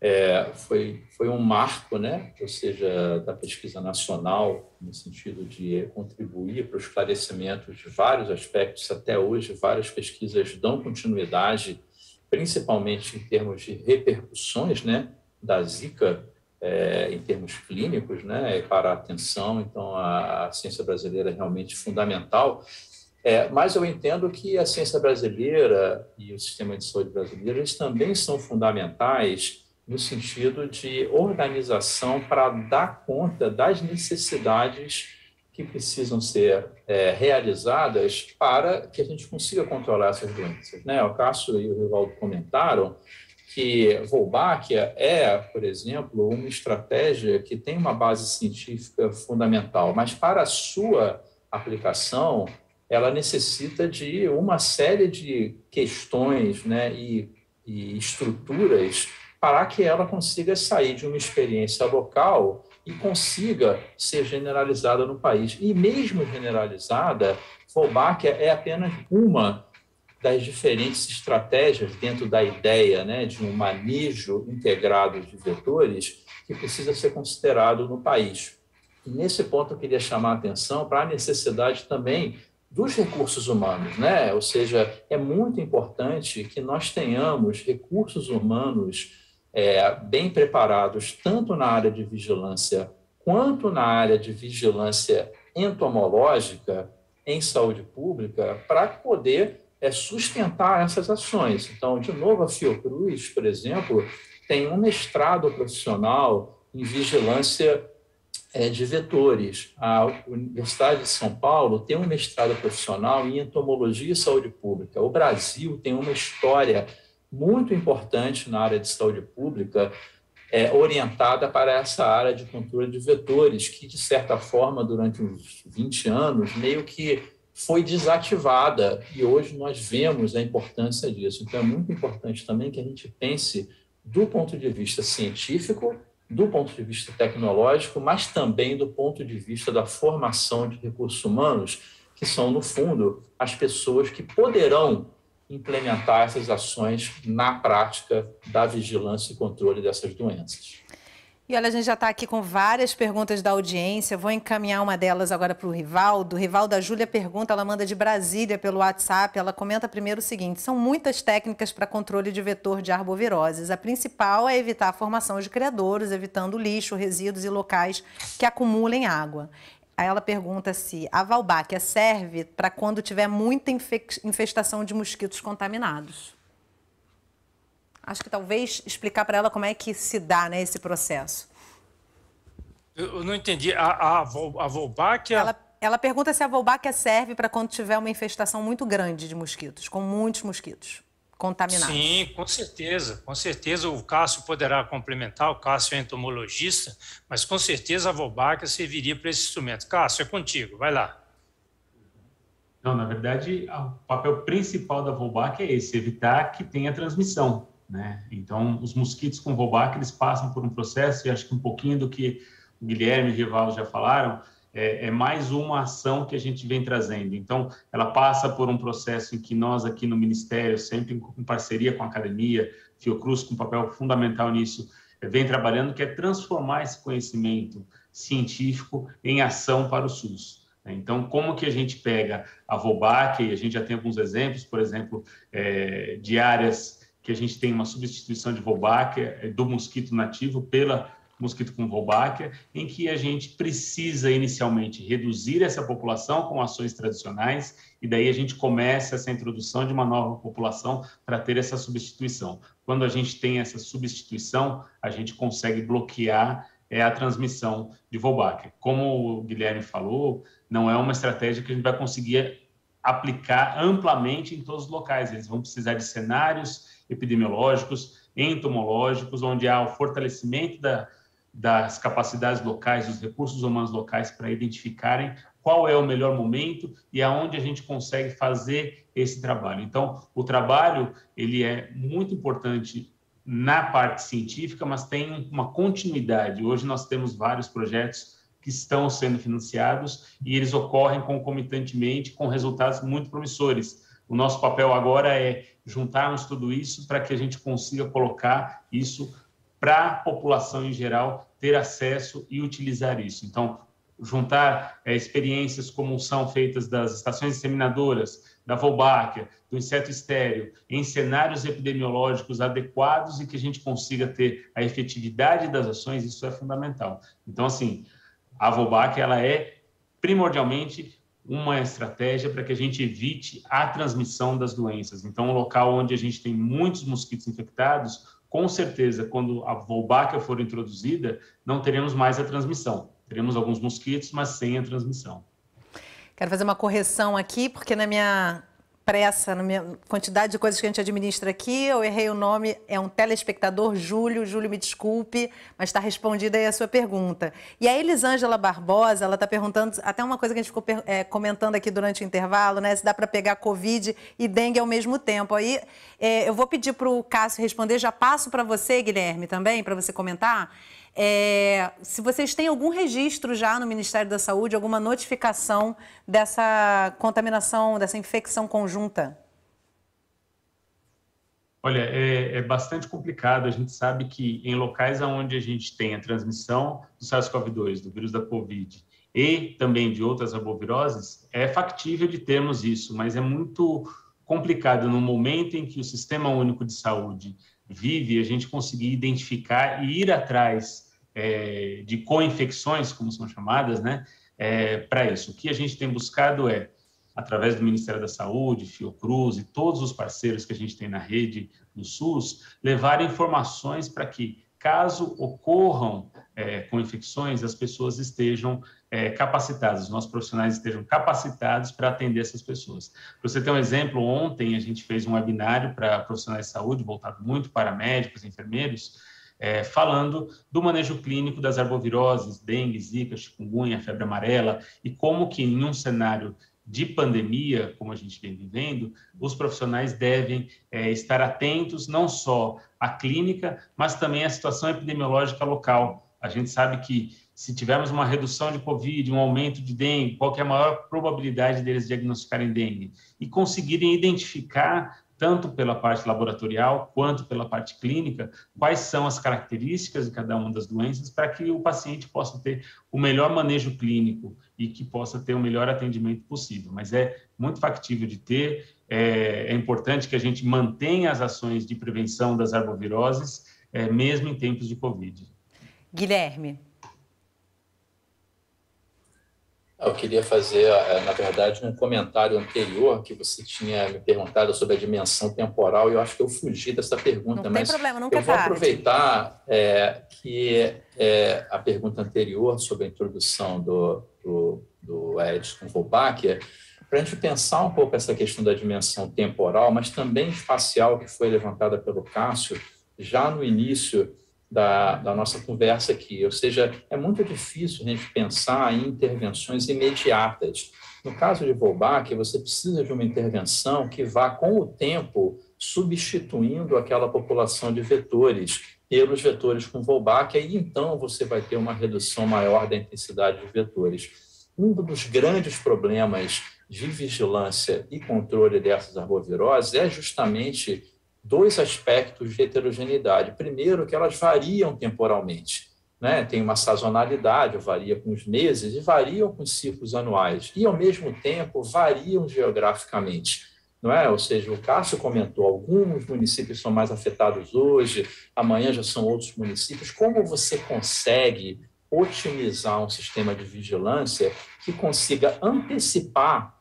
é, foi foi um marco, né, ou seja, da pesquisa nacional no sentido de contribuir para o esclarecimento de vários aspectos. Até hoje, várias pesquisas dão continuidade, principalmente em termos de repercussões, né, da zika é, em termos clínicos, né, para a atenção. Então, a, a ciência brasileira é realmente fundamental. É, mas eu entendo que a ciência brasileira e o sistema de saúde brasileiro, eles também são fundamentais no sentido de organização para dar conta das necessidades que precisam ser é, realizadas para que a gente consiga controlar essas doenças, né? O Cássio e o Rivaldo comentaram que Wolbachia é, por exemplo, uma estratégia que tem uma base científica fundamental, mas para a sua aplicação ela necessita de uma série de questões, né, e, e estruturas para que ela consiga sair de uma experiência local e consiga ser generalizada no país. E mesmo generalizada, Wolbachia é apenas uma das diferentes estratégias dentro da ideia, né, de um manejo integrado de vetores que precisa ser considerado no país. E nesse ponto eu queria chamar a atenção para a necessidade também dos recursos humanos, né? Ou seja, é muito importante que nós tenhamos recursos humanos é, bem preparados, tanto na área de vigilância quanto na área de vigilância entomológica em saúde pública, para poder é, sustentar essas ações. Então, de novo, a Fiocruz, por exemplo, tem um mestrado profissional em vigilância de vetores. A Universidade de São Paulo tem um mestrado profissional em entomologia e saúde pública. O Brasil tem uma história muito importante na área de saúde pública, é, orientada para essa área de cultura de vetores, que, de certa forma, durante uns vinte anos, meio que foi desativada, e hoje nós vemos a importância disso. Então, é muito importante também que a gente pense do ponto de vista científico, do ponto de vista tecnológico, mas também do ponto de vista da formação de recursos humanos, que são, no fundo, as pessoas que poderão implementar essas ações na prática da vigilância e controle dessas doenças. E olha, a gente já está aqui com várias perguntas da audiência. Vou encaminhar uma delas agora para o Rivaldo. Rivaldo, a Júlia pergunta, ela manda de Brasília pelo WhatsApp. Ela comenta primeiro o seguinte: são muitas técnicas para controle de vetor de arboviroses. A principal é evitar a formação de criadouros, evitando lixo, resíduos e locais que acumulem água. Aí ela pergunta se a Wolbachia serve para quando tiver muita infestação de mosquitos contaminados. Acho que talvez explicar para ela como é que se dá, né, esse processo. Eu não entendi. A, a, a Wolbachia... Ela ela pergunta se a Wolbachia serve para quando tiver uma infestação muito grande de mosquitos, com muitos mosquitos contaminados. Sim, com certeza. Com certeza o Cássio poderá complementar, o Cássio é entomologista, mas com certeza a Wolbachia serviria para esse instrumento. Cássio, é contigo, vai lá. Não, na verdade, o papel principal da Wolbachia é esse, evitar que tenha transmissão, né? Então, os mosquitos com Wolbachia, eles passam por um processo, e acho que um pouquinho do que o Guilherme e o Rivaldo já falaram, é, é mais uma ação que a gente vem trazendo. Então, ela passa por um processo em que nós aqui no Ministério, sempre em parceria com a academia, Fiocruz com um papel fundamental nisso, vem trabalhando, que é transformar esse conhecimento científico em ação para o SUS. Então, como que a gente pega a Wolbachia, e a gente já tem alguns exemplos, por exemplo, é, de áreas que a gente tem uma substituição de Wolbachia, do mosquito nativo pela mosquito com Wolbachia, em que a gente precisa inicialmente reduzir essa população com ações tradicionais, e daí a gente começa essa introdução de uma nova população para ter essa substituição. Quando a gente tem essa substituição, a gente consegue bloquear é a transmissão de Wolbachia. Como o Guilherme falou, não é uma estratégia que a gente vai conseguir aplicar amplamente em todos os locais. Eles vão precisar de cenários epidemiológicos, entomológicos, onde há o fortalecimento da, das capacidades locais, dos recursos humanos locais para identificarem qual é o melhor momento e aonde a gente consegue fazer esse trabalho. Então, o trabalho ele é muito importante na parte científica, mas tem uma continuidade. Hoje nós temos vários projetos que estão sendo financiados e eles ocorrem concomitantemente com resultados muito promissores. O nosso papel agora é juntarmos tudo isso para que a gente consiga colocar isso para a população em geral ter acesso e utilizar isso. Então, juntar é, experiências como são feitas das estações disseminadoras, da Wolbachia, do inseto estéril, em cenários epidemiológicos adequados e que a gente consiga ter a efetividade das ações, isso é fundamental. Então, assim, a Wolbachia, ela é primordialmente uma estratégia para que a gente evite a transmissão das doenças. Então, um local onde a gente tem muitos mosquitos infectados, com certeza, quando a Wolbachia for introduzida, não teremos mais a transmissão. Teremos alguns mosquitos, mas sem a transmissão. Quero fazer uma correção aqui, porque na minha pressa, na minha quantidade de coisas que a gente administra aqui, eu errei o nome, é um telespectador, Júlio. Júlio, me desculpe, mas está respondida aí a sua pergunta. E a Elisângela Barbosa, ela está perguntando, até uma coisa que a gente ficou é, comentando aqui durante o intervalo, né? Se dá para pegar Covid e dengue ao mesmo tempo. Aí é, eu vou pedir para o Cássio responder, já passo para você, Guilherme, também, para você comentar. É, se vocês têm algum registro já no Ministério da Saúde, alguma notificação dessa contaminação, dessa infecção conjunta? Olha, é, é bastante complicado. A gente sabe que em locais onde a gente tem a transmissão do SARS-CoV dois, do vírus da Covid, e também de outras arboviroses, é factível de termos isso, mas é muito complicado no momento em que o Sistema Único de Saúde vive, a gente conseguir identificar e ir atrás é, de co-infecções, como são chamadas, né, é, para isso. O que a gente tem buscado é, através do Ministério da Saúde, Fiocruz e todos os parceiros que a gente tem na rede do SUS, levar informações para que, caso ocorram é, co-infecções, as pessoas estejam é, capacitadas, os nossos profissionais estejam capacitados para atender essas pessoas. Para você ter um exemplo, ontem a gente fez um webinário para profissionais de saúde, voltado muito para médicos, enfermeiros, é, falando do manejo clínico das arboviroses, dengue, zika, chikungunya, febre amarela, e como que em um cenário de pandemia, como a gente vem vivendo, os profissionais devem é, estar atentos não só à clínica, mas também à situação epidemiológica local. A gente sabe que se tivermos uma redução de Covid, um aumento de dengue, qual que é a maior probabilidade deles diagnosticarem dengue? E conseguirem identificar, tanto pela parte laboratorial quanto pela parte clínica, quais são as características de cada uma das doenças para que o paciente possa ter o melhor manejo clínico e que possa ter o melhor atendimento possível. Mas é muito factível de ter, é, é importante que a gente mantenha as ações de prevenção das arboviroses, é, mesmo em tempos de Covid. Guilherme. Eu queria fazer, na verdade, um comentário anterior que você tinha me perguntado sobre a dimensão temporal, e eu acho que eu fugi dessa pergunta. Não mas tem problema, nunca eu vou tarde. aproveitar é, que é, a pergunta anterior sobre a introdução do, do, do Aedes com Wolbachia, para a gente pensar um pouco essa questão da dimensão temporal, mas também espacial, que foi levantada pelo Cássio já no início Da, da nossa conversa aqui, ou seja, é muito difícil a gente pensar em intervenções imediatas. No caso de Wolbachia, você precisa de uma intervenção que vá com o tempo substituindo aquela população de vetores pelos vetores com Wolbachia, e então você vai ter uma redução maior da intensidade de vetores. Um dos grandes problemas de vigilância e controle dessas arboviroses é justamente dois aspectos de heterogeneidade. Primeiro, que elas variam temporalmente, né? Tem uma sazonalidade, varia com os meses e variam com os ciclos anuais. E, ao mesmo tempo, variam geograficamente, não é? Ou seja, o Cássio comentou, alguns municípios são mais afetados hoje, amanhã já são outros municípios. Como você consegue otimizar um sistema de vigilância que consiga antecipar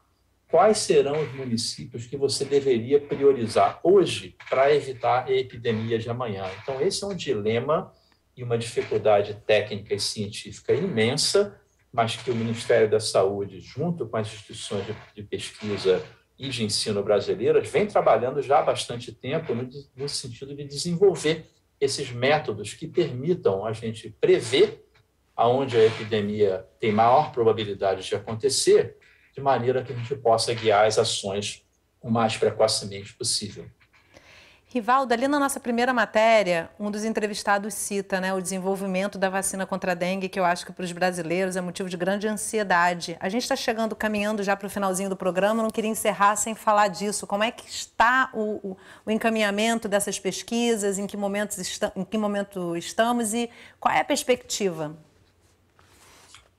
quais serão os municípios que você deveria priorizar hoje para evitar a epidemia de amanhã? Então, esse é um dilema e uma dificuldade técnica e científica imensa, mas que o Ministério da Saúde, junto com as instituições de pesquisa e de ensino brasileiras, vem trabalhando já há bastante tempo no, no sentido de desenvolver esses métodos que permitam a gente prever aonde a epidemia tem maior probabilidade de acontecer, de maneira que a gente possa guiar as ações o mais precocemente possível. Rivaldo, ali na nossa primeira matéria, um dos entrevistados cita, né, o desenvolvimento da vacina contra a dengue, que eu acho que para os brasileiros é motivo de grande ansiedade. A gente está chegando, caminhando já para o finalzinho do programa, não queria encerrar sem falar disso. Como é que está o, o, o encaminhamento dessas pesquisas, em que, momentos esta, em que momento estamos e qual é a perspectiva?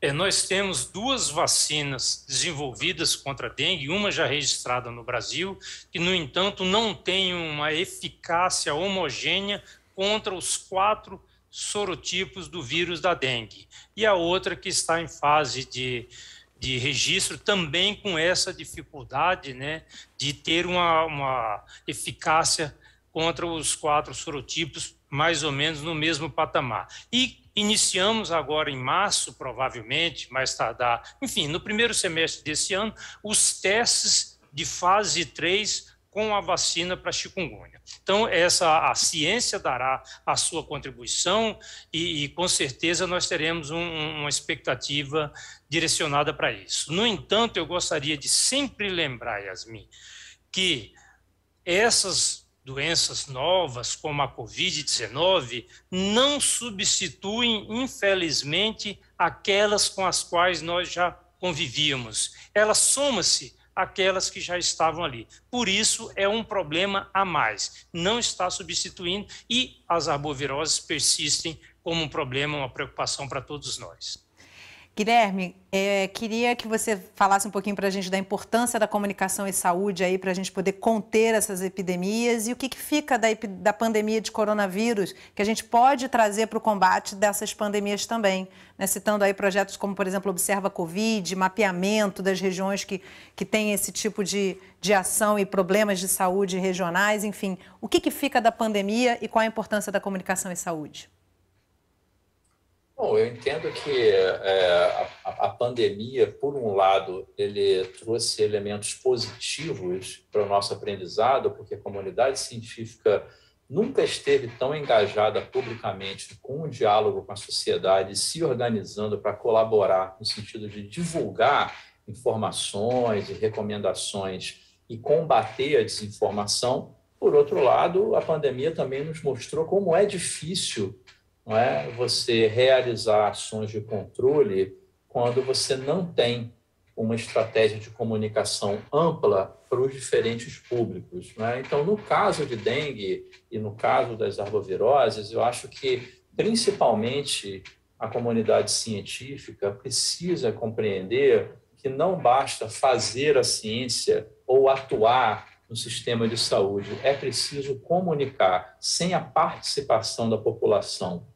É, nós temos duas vacinas desenvolvidas contra a dengue, uma já registrada no Brasil, que, no entanto, não tem uma eficácia homogênea contra os quatro sorotipos do vírus da dengue. E a outra que está em fase de, de registro, também com essa dificuldade, né, de ter uma, uma eficácia contra os quatro sorotipos, mais ou menos no mesmo patamar. E iniciamos agora em março, provavelmente, mais tardar, enfim, no primeiro semestre desse ano, os testes de fase três com a vacina para chikungunya. Então, essa, a ciência dará a sua contribuição e, e com certeza, nós teremos um, uma expectativa direcionada para isso. No entanto, eu gostaria de sempre lembrar, Yasmin, que essas doenças novas, como a covid dezenove, não substituem, infelizmente, aquelas com as quais nós já convivíamos. Elas somam-se àquelas que já estavam ali. Por isso, é um problema a mais. Não está substituindo e as arboviroses persistem como um problema, uma preocupação para todos nós. Guilherme, eh, queria que você falasse um pouquinho para a gente da importância da comunicação e saúde aí para a gente poder conter essas epidemias e o que, que fica da, da pandemia de coronavírus que a gente pode trazer para o combate dessas pandemias também, né? Citando aí projetos como, por exemplo, Observa Covid, mapeamento das regiões que, que tem esse tipo de, de ação e problemas de saúde regionais, enfim. O que, que fica da pandemia e qual a importância da comunicação e saúde? Bom, eu entendo que é, a, a pandemia, por um lado, ele trouxe elementos positivos para o nosso aprendizado, porque a comunidade científica nunca esteve tão engajada publicamente com o diálogo com a sociedade, se organizando para colaborar no sentido de divulgar informações e recomendações e combater a desinformação. Por outro lado, a pandemia também nos mostrou como é difícil, não é, você realizar ações de controle quando você não tem uma estratégia de comunicação ampla para os diferentes públicos, não é? Então, no caso de dengue e no caso das arboviroses, eu acho que, principalmente, a comunidade científica precisa compreender que não basta fazer a ciência ou atuar no sistema de saúde, é preciso comunicar. Sem a participação da população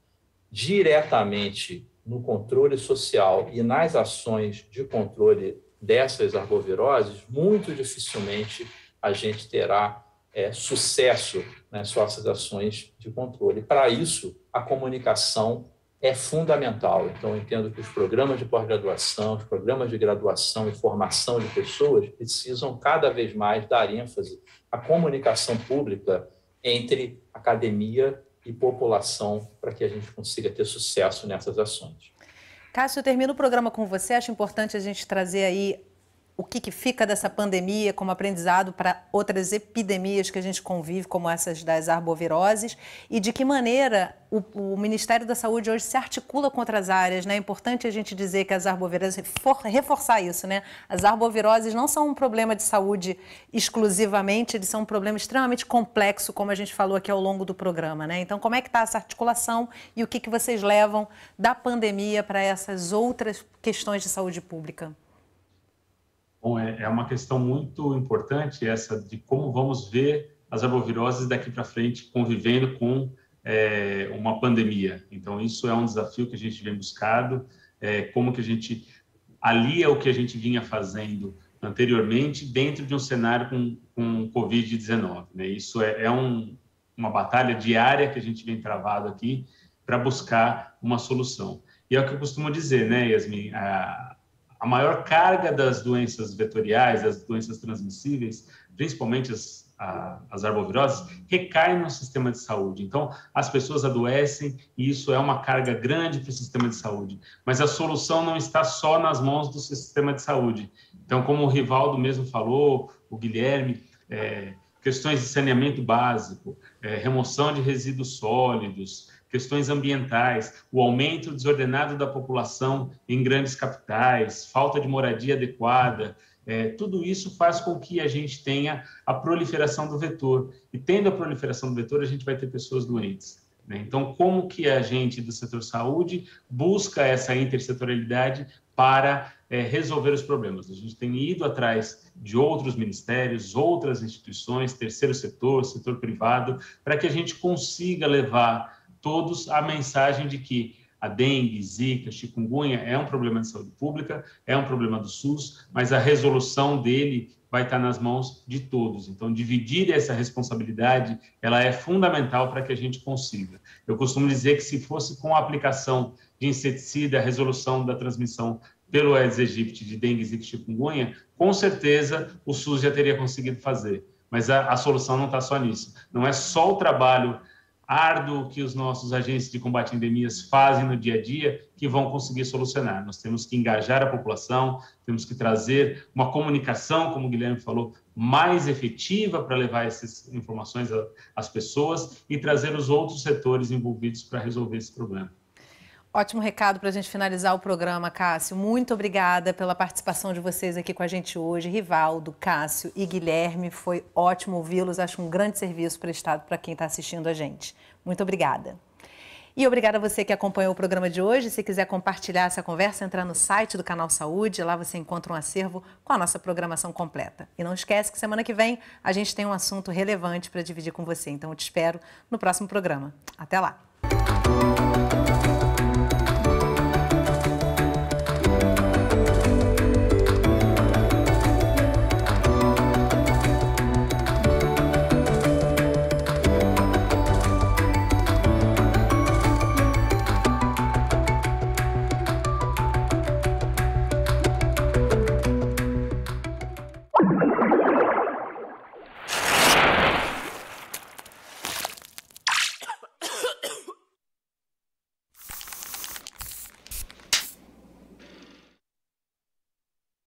diretamente no controle social e nas ações de controle dessas arboviroses, muito dificilmente a gente terá é, sucesso nas suas ações de controle. Para isso, a comunicação é fundamental. Então, eu entendo que os programas de pós-graduação, os programas de graduação e formação de pessoas precisam cada vez mais dar ênfase à comunicação pública entre academia e população para que a gente consiga ter sucesso nessas ações. Cássio, eu termino o programa com você. Acho importante a gente trazer aí o que, que fica dessa pandemia como aprendizado para outras epidemias que a gente convive, como essas das arboviroses, e de que maneira o, o Ministério da Saúde hoje se articula com outras áreas, né? É importante a gente dizer que as arboviroses, for, reforçar isso, né? As arboviroses não são um problema de saúde exclusivamente, eles são um problema extremamente complexo, como a gente falou aqui ao longo do programa, né? Então, como é que está essa articulação e o que, que vocês levam da pandemia para essas outras questões de saúde pública? Bom, é uma questão muito importante essa de como vamos ver as arboviroses daqui para frente convivendo com é, uma pandemia. Então, isso é um desafio que a gente vem buscado, é, como que a gente alia o que a gente vinha fazendo anteriormente dentro de um cenário com, com covid dezenove. Né? Isso é, é um, uma batalha diária que a gente vem travado aqui para buscar uma solução. E é o que eu costumo dizer, né, Yasmin? A, A maior carga das doenças vetoriais, das doenças transmissíveis, principalmente as, a, as arboviroses, recai no sistema de saúde. Então, as pessoas adoecem e isso é uma carga grande para o sistema de saúde. Mas a solução não está só nas mãos do sistema de saúde. Então, como o Rivaldo mesmo falou, o Guilherme, é, questões de saneamento básico, é, remoção de resíduos sólidos, questões ambientais, o aumento desordenado da população em grandes capitais, falta de moradia adequada, é, tudo isso faz com que a gente tenha a proliferação do vetor. E tendo a proliferação do vetor, a gente vai ter pessoas doentes. Né? Então, como que a gente do setor saúde busca essa intersetorialidade para é, resolver os problemas? A gente tem ido atrás de outros ministérios, outras instituições, terceiro setor, setor privado, para que a gente consiga levar todos a mensagem de que a dengue, zika, chikungunya é um problema de saúde pública, é um problema do SUS, mas a resolução dele vai estar nas mãos de todos. Então, dividir essa responsabilidade, ela é fundamental para que a gente consiga. Eu costumo dizer que se fosse com a aplicação de inseticida, a resolução da transmissão pelo Aedes aegypti de dengue, zika e chikungunya, com certeza o SUS já teria conseguido fazer. Mas a, a solução não está só nisso. Não é só o trabalho árduo que os nossos agentes de combate a endemias fazem no dia a dia que vão conseguir solucionar. Nós temos que engajar a população, temos que trazer uma comunicação, como o Guilherme falou, mais efetiva para levar essas informações às pessoas e trazer os outros setores envolvidos para resolver esse problema. Ótimo recado para a gente finalizar o programa, Cássio. Muito obrigada pela participação de vocês aqui com a gente hoje. Rivaldo, Cássio e Guilherme, foi ótimo ouvi-los. Acho um grande serviço prestado para quem está assistindo a gente. Muito obrigada. E obrigada a você que acompanhou o programa de hoje. Se quiser compartilhar essa conversa, entra no site do Canal Saúde. Lá você encontra um acervo com a nossa programação completa. E não esquece que semana que vem a gente tem um assunto relevante para dividir com você. Então eu te espero no próximo programa. Até lá.